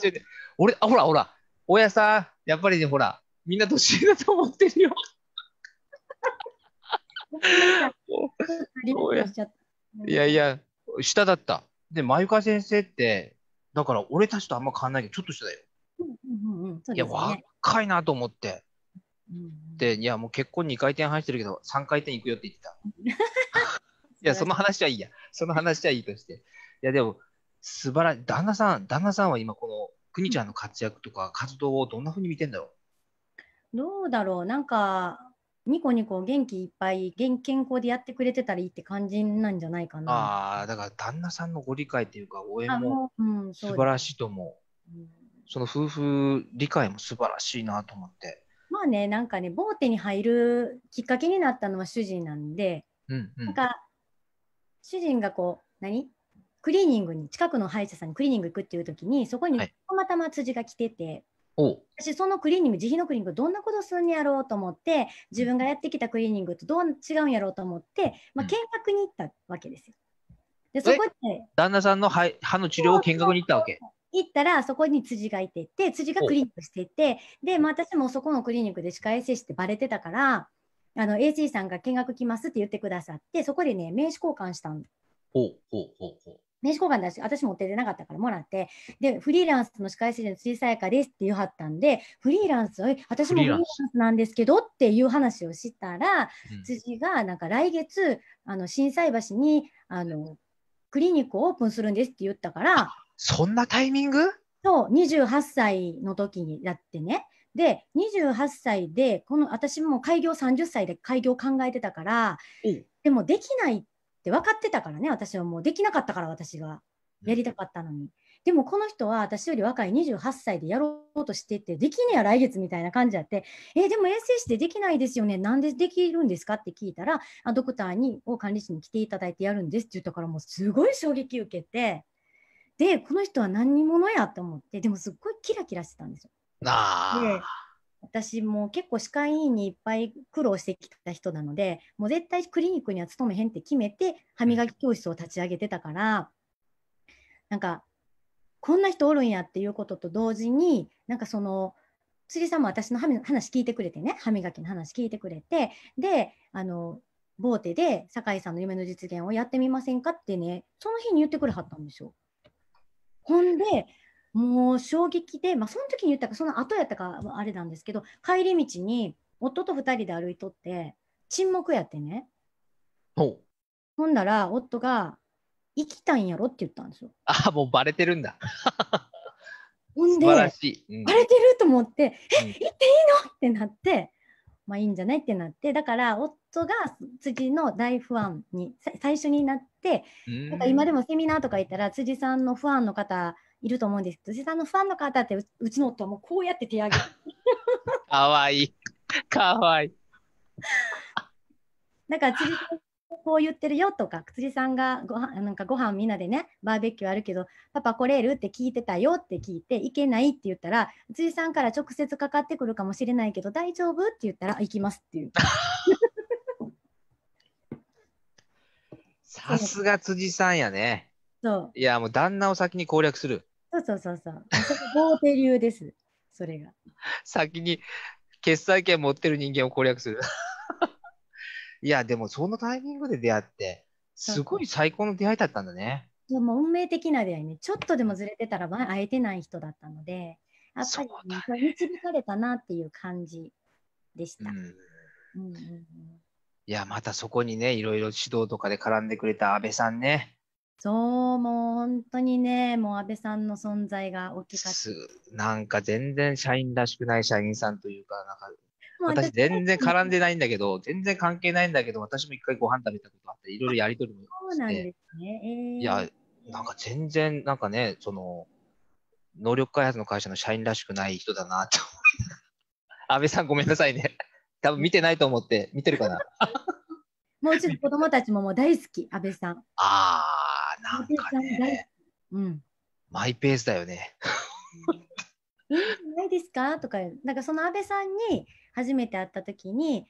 俺、あ、ほら、大家さん、やっぱりね、ほら、みんな年下だと思ってるよ。いや、下だった。で、舞香先生って、だから俺たちとあんま変わんないけど、ちょっと下だよ。いや、若いなと思って。で、いや、もう結婚2回転半してるけど、3回転いくよって言ってた。いや、その話はいいとして。いや、でも、素晴らしい。旦那さんは今、このくにちゃんの活躍とか活動をどんなふうに見てんだろう。どうだろう。なんか、ニコニコ元気いっぱい健康でやってくれてたらいいって感じなんじゃないかな。ああ、だから旦那さんのご理解というか応援も素晴らしいと思う、うん、その夫婦理解も素晴らしいなと思って。まあね、なんかね、ボーテに入るきっかけになったのは主人なんで、うんうん、なんか主人がこうクリーニングに近くの歯医者さんにクリーニング行くっていう時にそこにたまたま辻が来てて、はい、私そのクリーニング自費のクリーニングどんなことするんやろうと思って自分がやってきたクリーニングとどう違うんやろうと思って、まあ、見学に行ったわけですよ。でそこで旦那さんの 歯の治療を見学に行ったわけ。行ったらそこに辻がいてて辻がクリーニングしていてで、まあ、私もそこのクリーニングで歯科衛生士ってバレてたからAC さんが見学来ますって言ってくださってそこでね名刺交換したんです。名刺交換だし私持って出なかったからもらってでフリーランスの歯科衛生士の辻彩香ですって言わはったんでフリーランス私もフリーランスなんですけどっていう話をしたら、うん、辻がなんか来月心斎橋にクリニックをオープンするんですって言ったからそんなタイミング？そう28歳の時にやってねで28歳で私も開業30歳で開業考えてたから、うん、でもできないって分かってたからね私はもうできなかったから私がやりたかったのに、うん、でもこの人は私より若い28歳でやろうとしててできねえや来月みたいな感じやってでも衛生士でできないですよねなんでできるんですかって聞いたらドクターを管理士に来ていただいてやるんですって言ったからもうすごい衝撃受けて。でこの人は何者やと思ってでもすっごいキラキラしてたんですよ。で私も結構歯科医院にいっぱい苦労してきた人なのでもう絶対クリニックには勤めへんって決めて歯磨き教室を立ち上げてたからなんかこんな人おるんやっていうことと同時になんかその辻さんも私の話聞いてくれてね歯磨きの話聞いてくれてでボーテで酒井さんの夢の実現をやってみませんかってねその日に言ってくれはったんですよ。ほんでもう衝撃で、まあ、その時に言ったかその後やったかあれなんですけど帰り道に夫と2人で歩いとって沈黙やってねほんだら夫が「生きたんやろ」って言ったんですよ。ああもうバレてるんだ。ほんでバレてると思って「え、行っていいの?」ってなってまあいいんじゃないってなってだから夫が辻の大ファンに最初になって。なんか今でもセミナーとか行ったら辻さんのファンの方いると思うんですけど辻さんのファンの方ってうちの夫はもうこうやって手上げるかわいいかわいいだから辻さんこう言ってるよとか辻さんがご飯みんなでねバーベキューあるけどパパ来れるって聞いてたよって聞いて行けないって言ったら辻さんから直接かかってくるかもしれないけど大丈夫って言ったら行きますっていう。さすが辻さんやね。そう。いや、もう旦那を先に攻略する。そう。ボーテ流です。それが。先に決裁権持ってる人間を攻略する。いや、でもそのタイミングで出会って、すごい最高の出会いだったんだね。そうもう運命的な出会いね。ちょっとでもずれてたら会えてない人だったので、やっぱり導かれたなっていう感じでした。いやまたそこにねいろいろ指導とかで絡んでくれた安倍さんね。そうもう本当にねもう安倍さんの存在が大きかった。なんか全然社員らしくない社員さんというかなんか私全然絡んでないんだけど全然関係ないんだけど私も一回ご飯食べたことあっていろいろやり取りもして。そうなんですね。いやなんか全然なんかねその能力開発の会社の社員らしくない人だなと思って。安倍さんごめんなさいね。多分見てないと思って見てるかな。もうちょっと子供たちももう大好き安倍さん。ああなんかね。うん。マイペースだよね。いいんじゃないですかとかなんかその安倍さんに初めて会った時に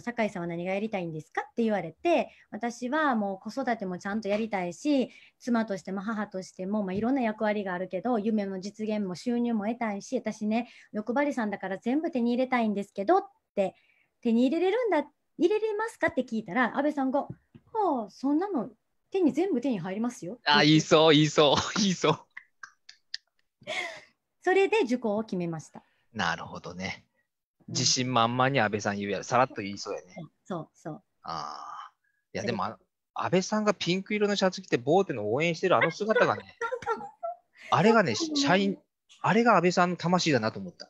酒井さんは何がやりたいんですかって言われて私はもう子育てもちゃんとやりたいし妻としても母としても、まあ、いろんな役割があるけど夢の実現も収入も得たいし私ね欲張りさんだから全部手に入れたいんですけどって。手に入れれるんだ入れれますかって聞いたら安倍さんが「ああそんなの全部手に入りますよ」あ言いそう言いそう言いそうそれで受講を決めました。なるほどね。自信満々に安倍さん言うやろ。さらっと言いそうやね。そうああいやでも安倍さんがピンク色のシャツ着てボーテの応援してるあの姿がねあれがね社員あれが安倍さんの魂だなと思った。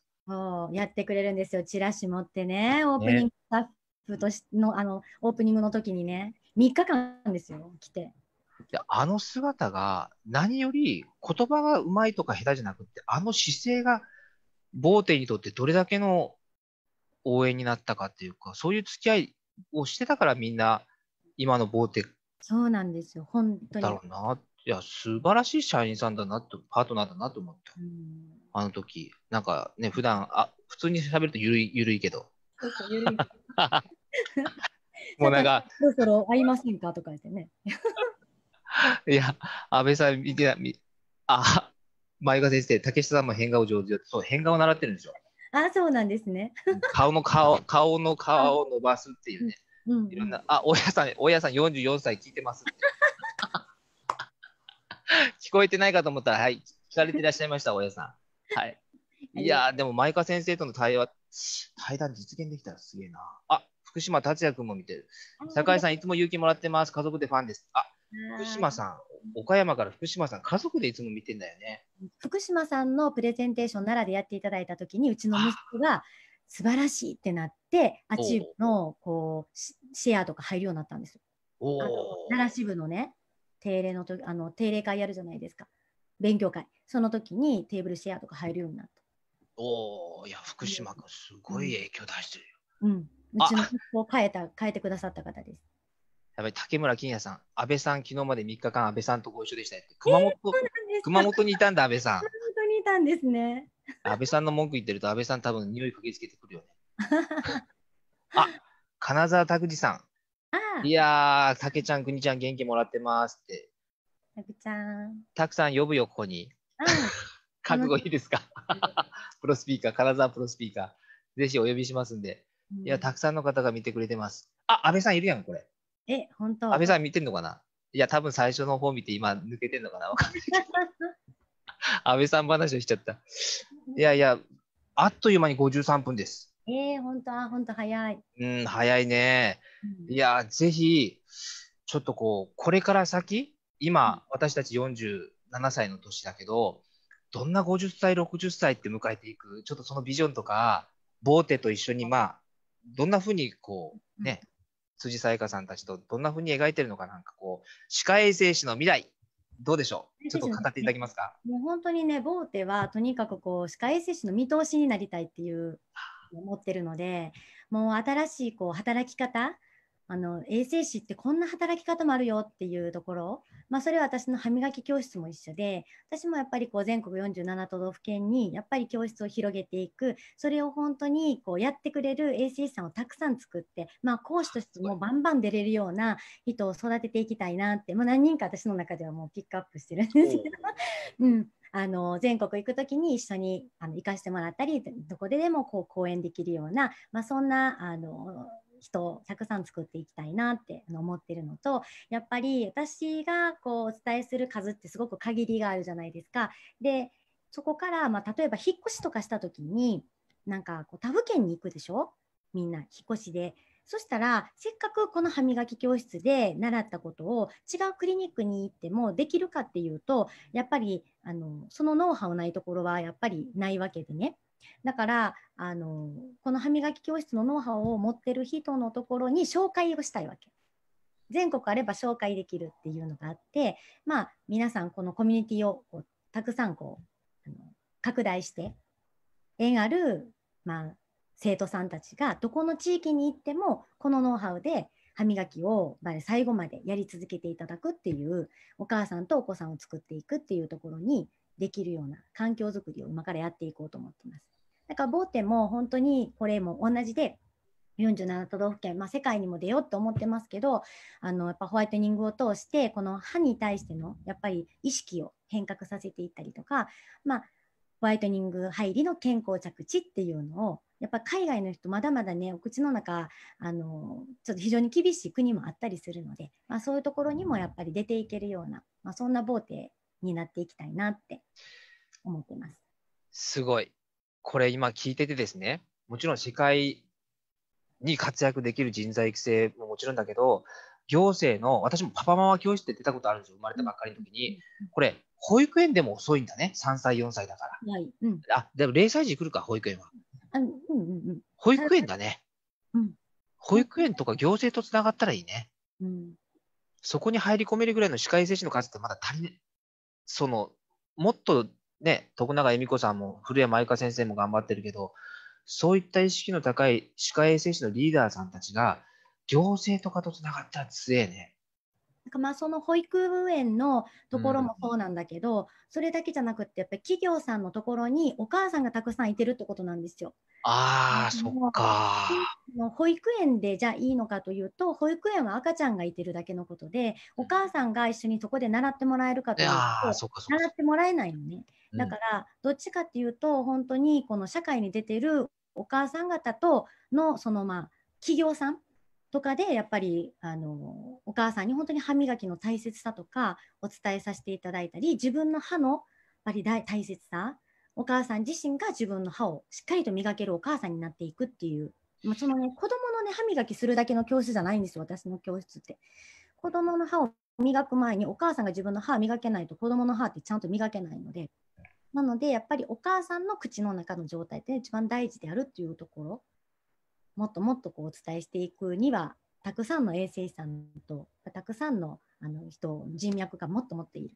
やってくれるんですよ。チラシ持ってねオープニングスタッフとしのオープニングの時にね、3日間ですよ、来て。で、あの姿が、何より言葉がうまいとか下手じゃなくて、あの姿勢がボーテにとってどれだけの応援になったかっていうか、そういう付き合いをしてたからみんな今のボーテそうなんですよ、本当にだろうな。いや、素晴らしい社員さんだなと、パートナーだなと思った。あの時なんかね、普段普通に喋るとゆるいけど。ゆるいもうなんかそろそろ会いませんかとか言ってね。いや、安倍さん見てない。あ、前川先生、竹下さんも変顔上手。そう、変顔習ってるんですよ。あ、そうなんですね。顔の皮を伸ばすっていうね。いろんな、あ、大家さん44歳聞いてますって。聞こえてないかと思ったら、はい、聞かれていらっしゃいました、大家さん。はい。いや、でも前川先生との対談実現できたらすげえな。あ、福島達也君も見てる。坂井さん、いつも勇気もらってます。家族でファンです。あ、福島さん、岡山から福島さん、家族でいつも見てんだよね。福島さんのプレゼンテーション奈良でやっていただいたときに、うちの息子が素晴らしいってなって、アチーブのこうシェアとか入るようになったんですよ。奈良支部のね、定例会やるじゃないですか。勉強会。その時にテーブルシェアとか入るようになった。おお、いや、福島君、すごい影響出してるよ。うちの息子を変えてくださった方です。やばい、竹村金也さん、安倍さん、昨日まで3日間、安倍さんとご一緒でしたって。熊本にいたんだ、安倍さん。熊本にいたんですね。安倍さんの文句言ってると、安倍さん、多分匂いかけつけてくるよね。あ、金沢拓司さん。いやー、竹ちゃん、くにちゃん、元気もらってますって。竹ちゃん。たくさん呼ぶよ、ここに。覚悟いいですか。プロスピーカー、金沢プロスピーカー、ぜひお呼びしますんで。いや、たくさんの方が見てくれてます。あ、安倍さんいるやん、これ。え、本当。安倍さん見てんのかな。いや、多分最初の方見て今抜けてんのかな。安倍さん話をしちゃった。いやいや、あっという間に53分です。本当、本当早い。早いね。いや、ぜひちょっとこれから先、今私たち47歳の年だけど、どんな50歳60歳って迎えていく、ちょっとそのビジョンとか、ボーテと一緒に、まあどんなふうにこうね。辻彩香さんたちとどんなふうに描いてるのか、なんかこう歯科衛生士の未来どうでしょう、ちょっと語っていただけますか。もう本当にね、ボーテはとにかくこう歯科衛生士の見通しになりたいっていう思ってるので、もう新しいこう働き方、衛生士ってこんな働き方もあるよっていうところ、それは私の歯磨き教室も一緒で、私もやっぱりこう全国47都道府県にやっぱり教室を広げていく、それを本当にこうやってくれる衛生士さんをたくさん作って、講師としてもバンバン出れるような人を育てていきたいなって、何人か私の中ではもうピックアップしてるんですけど。全国行くときに一緒に行かしてもらったり、どこででもこう講演できるような、そんな人をたくさん作っていきたいなって思ってるのと、やっぱり私がこうお伝えする数ってすごく限りがあるじゃないですか。でそこから、例えば引っ越しとかしたときに、なんかこう他府県に行くでしょ、みんな引っ越しで。そしたらせっかくこの歯磨き教室で習ったことを違うクリニックに行ってもできるかっていうと、やっぱりそのノウハウないところはやっぱりないわけでね。だからこの歯磨き教室のノウハウを持ってる人のところに紹介をしたいわけ。全国あれば紹介できるっていうのがあって、皆さんこのコミュニティをたくさん拡大して縁ある生徒さんたちがどこの地域に行ってもこのノウハウで歯磨きを最後までやり続けていただくっていう、お母さんとお子さんを作っていくっていうところにできるような環境づくりを今からやっていこうと思っています。だからボーテも本当にこれも同じで47都道府県、世界にも出ようと思ってますけど、やっぱホワイトニングを通してこの歯に対してのやっぱり意識を変革させていったりとか、ホワイトニング入りの健康着地っていうのを、やっぱ海外の人まだまだね、お口の中ちょっと非常に厳しい国もあったりするので、そういうところにもやっぱり出ていけるような、そんなボーテになっていきたいなって思ってます。すごい。これ今聞いててですね、もちろん世界に活躍できる人材育成ももちろんだけど、行政の、私もパパママ教室って出たことあるんですよ、生まれたばっかりの時に。これ保育園でも遅いんだね、3歳4歳だから。あ、でも0歳児来るか、保育園は。保育園だね。保育園とか行政とつながったらいいね。うん、そこに入り込めるぐらいの歯科衛生士の数ってまだ足りない。その、もっとね、徳永恵美子さんも古谷舞香先生も頑張ってるけど、そういった意識の高い歯科衛生士のリーダーさんたちが、行政とかとつながったら強えね。なんかまあその保育園のところもそうなんだけど、うん、それだけじゃなくってやっぱり企業さんのところにお母さんがたくさんいてるってことなんですよ。ああ、そっか。保育園でじゃあいいのかというと、保育園は赤ちゃんがいてるだけのことで、お母さんが一緒にそこで習ってもらえるかというと、習ってもらえないのね。だからどっちかっていうと本当にこの社会に出てるお母さん方とのそのまあ企業さんとかでやっぱりお母さんに本当に歯磨きの大切さとかお伝えさせていただいたり、自分の歯のやっぱり大切さ、お母さん自身が自分の歯をしっかりと磨けるお母さんになっていくっていう、そのね、子どものね、歯磨きするだけの教室じゃないんですよ、私の教室って。子どもの歯を磨く前にお母さんが自分の歯を磨けないと子どもの歯ってちゃんと磨けないので、なのでやっぱりお母さんの口の中の状態って一番大事であるっていうところ。もっともっとこうお伝えしていくには、たくさんの衛生士さんとたくさんの人、人脈がもっと持っている。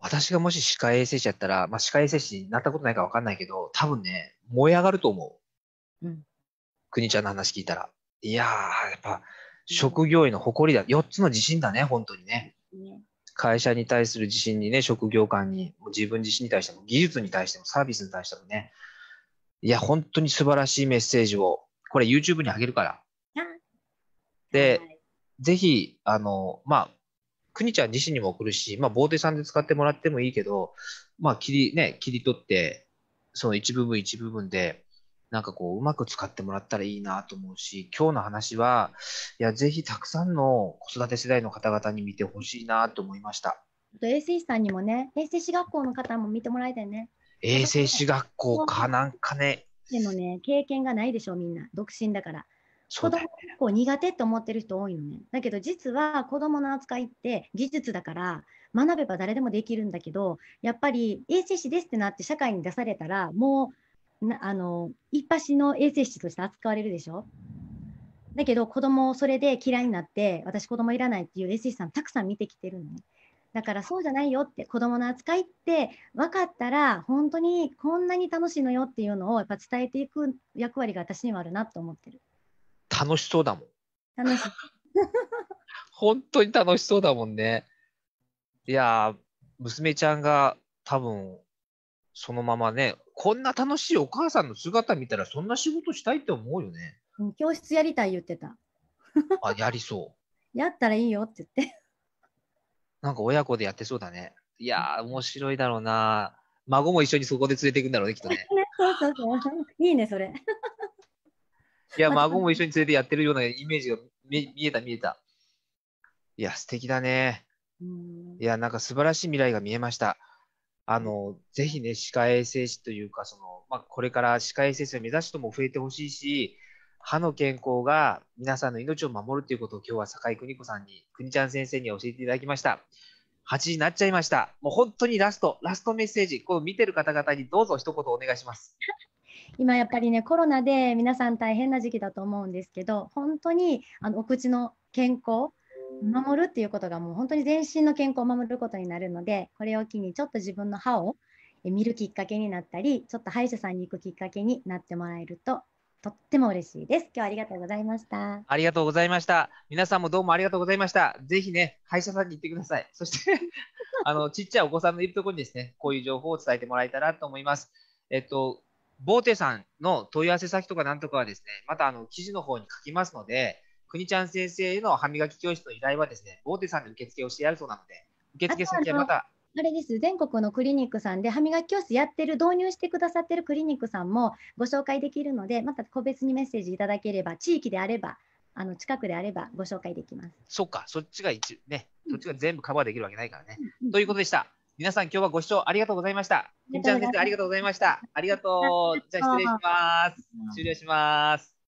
私がもし歯科衛生士やったら、まあ、歯科衛生士になったことないか分かんないけど、多分ね、燃え上がると思う。うん、国ちゃんの話聞いたら。いやー、やっぱ職業への誇りだ。4つの自信だね、本当にね。ね、会社に対する自信にね、職業観に、自分自身に対しても、技術に対しても、サービスに対してもね。いや、本当に素晴らしいメッセージを、これ YouTube に上げるから。で、はい、ぜひ、まあ、くにちゃん自身にも送るし、まあ、棒手さんで使ってもらってもいいけど、まあ、切り取って、その一部分一部分で、なんかこう、うまく使ってもらったらいいなと思うし、今日の話は、いや、ぜひたくさんの子育て世代の方々に見てほしいなと思いました。衛生士さんにもね、衛生士学校の方も見てもらいたいね。衛生士学校かなんかね。でもね、経験がないでしょ、みんな。独身だから。そうだね、子供苦手って思ってる人多いのね。だけど、実は子供の扱いって技術だから、学べば誰でもできるんだけど、やっぱり衛生士ですってなって社会に出されたら、もう、一発の衛生士として扱われるでしょ。だけど、子供をそれで嫌いになって、私子供いらないっていう衛生士さんたくさん見てきてるのね。だからそうじゃないよって、子どもの扱いって分かったら本当にこんなに楽しいのよっていうのをやっぱ伝えていく役割が私にはあるなと思ってる。楽しそうだもん。楽しい本当に楽しそうだもんね。いや娘ちゃんが多分そのままね、こんな楽しいお母さんの姿見たらそんな仕事したいって思うよね。教室やりたい言ってたあ、やりそうやったらいいよって言って。なんか親子でやってそうだね。いやー、面白いだろうな。孫も一緒にそこで連れていくんだろうね、きっとね。そうそうそう。いいね、それ。いや、孫も一緒に連れてやってるようなイメージが見えた。いや、素敵だね。いや、なんか素晴らしい未来が見えました。ぜひね、歯科衛生士というか、まあ、これから歯科衛生士を目指す人も増えてほしいし、歯の健康が皆さんの命を守るということを今日は酒井邦子さんに、くにちゃん先生に教えていただきました。8時になっちゃいました。もう本当にラストメッセージ、この見てる方々にどうぞ一言お願いします。今やっぱりね、コロナで皆さん大変な時期だと思うんですけど、本当にお口の健康守るっていうことがもう本当に全身の健康を守ることになるので、これを機にちょっと自分の歯を見るきっかけになったり、ちょっと歯医者さんに行くきっかけになってもらえるととっても嬉しいです。今日はありがとうございました。ありがとうございました。皆さんもどうもありがとうございました。ぜひね、歯医者さんに行ってください。そしてちっちゃいお子さんのいるところにですね、こういう情報を伝えてもらえたらと思います。ボーテさんの問い合わせ先とかなんとかはですね、また記事の方に書きますので、くにちゃん先生への歯磨き教室の依頼はですね、ボーテさんで受付をしてやるそうなので、受付先はまた。あれです、全国のクリニックさんで歯磨き教室やってる、導入してくださってるクリニックさんもご紹介できるので、また個別にメッセージいただければ、地域であれば、近くであればご紹介できます。そっか、そっちが一、ね、そっちが全部カバーできるわけないからね、うん、ということでした。皆さん今日はご視聴ありがとうございました。くにちゃん先生ありがとうございました。ありがとう。じゃあ失礼します。終了します。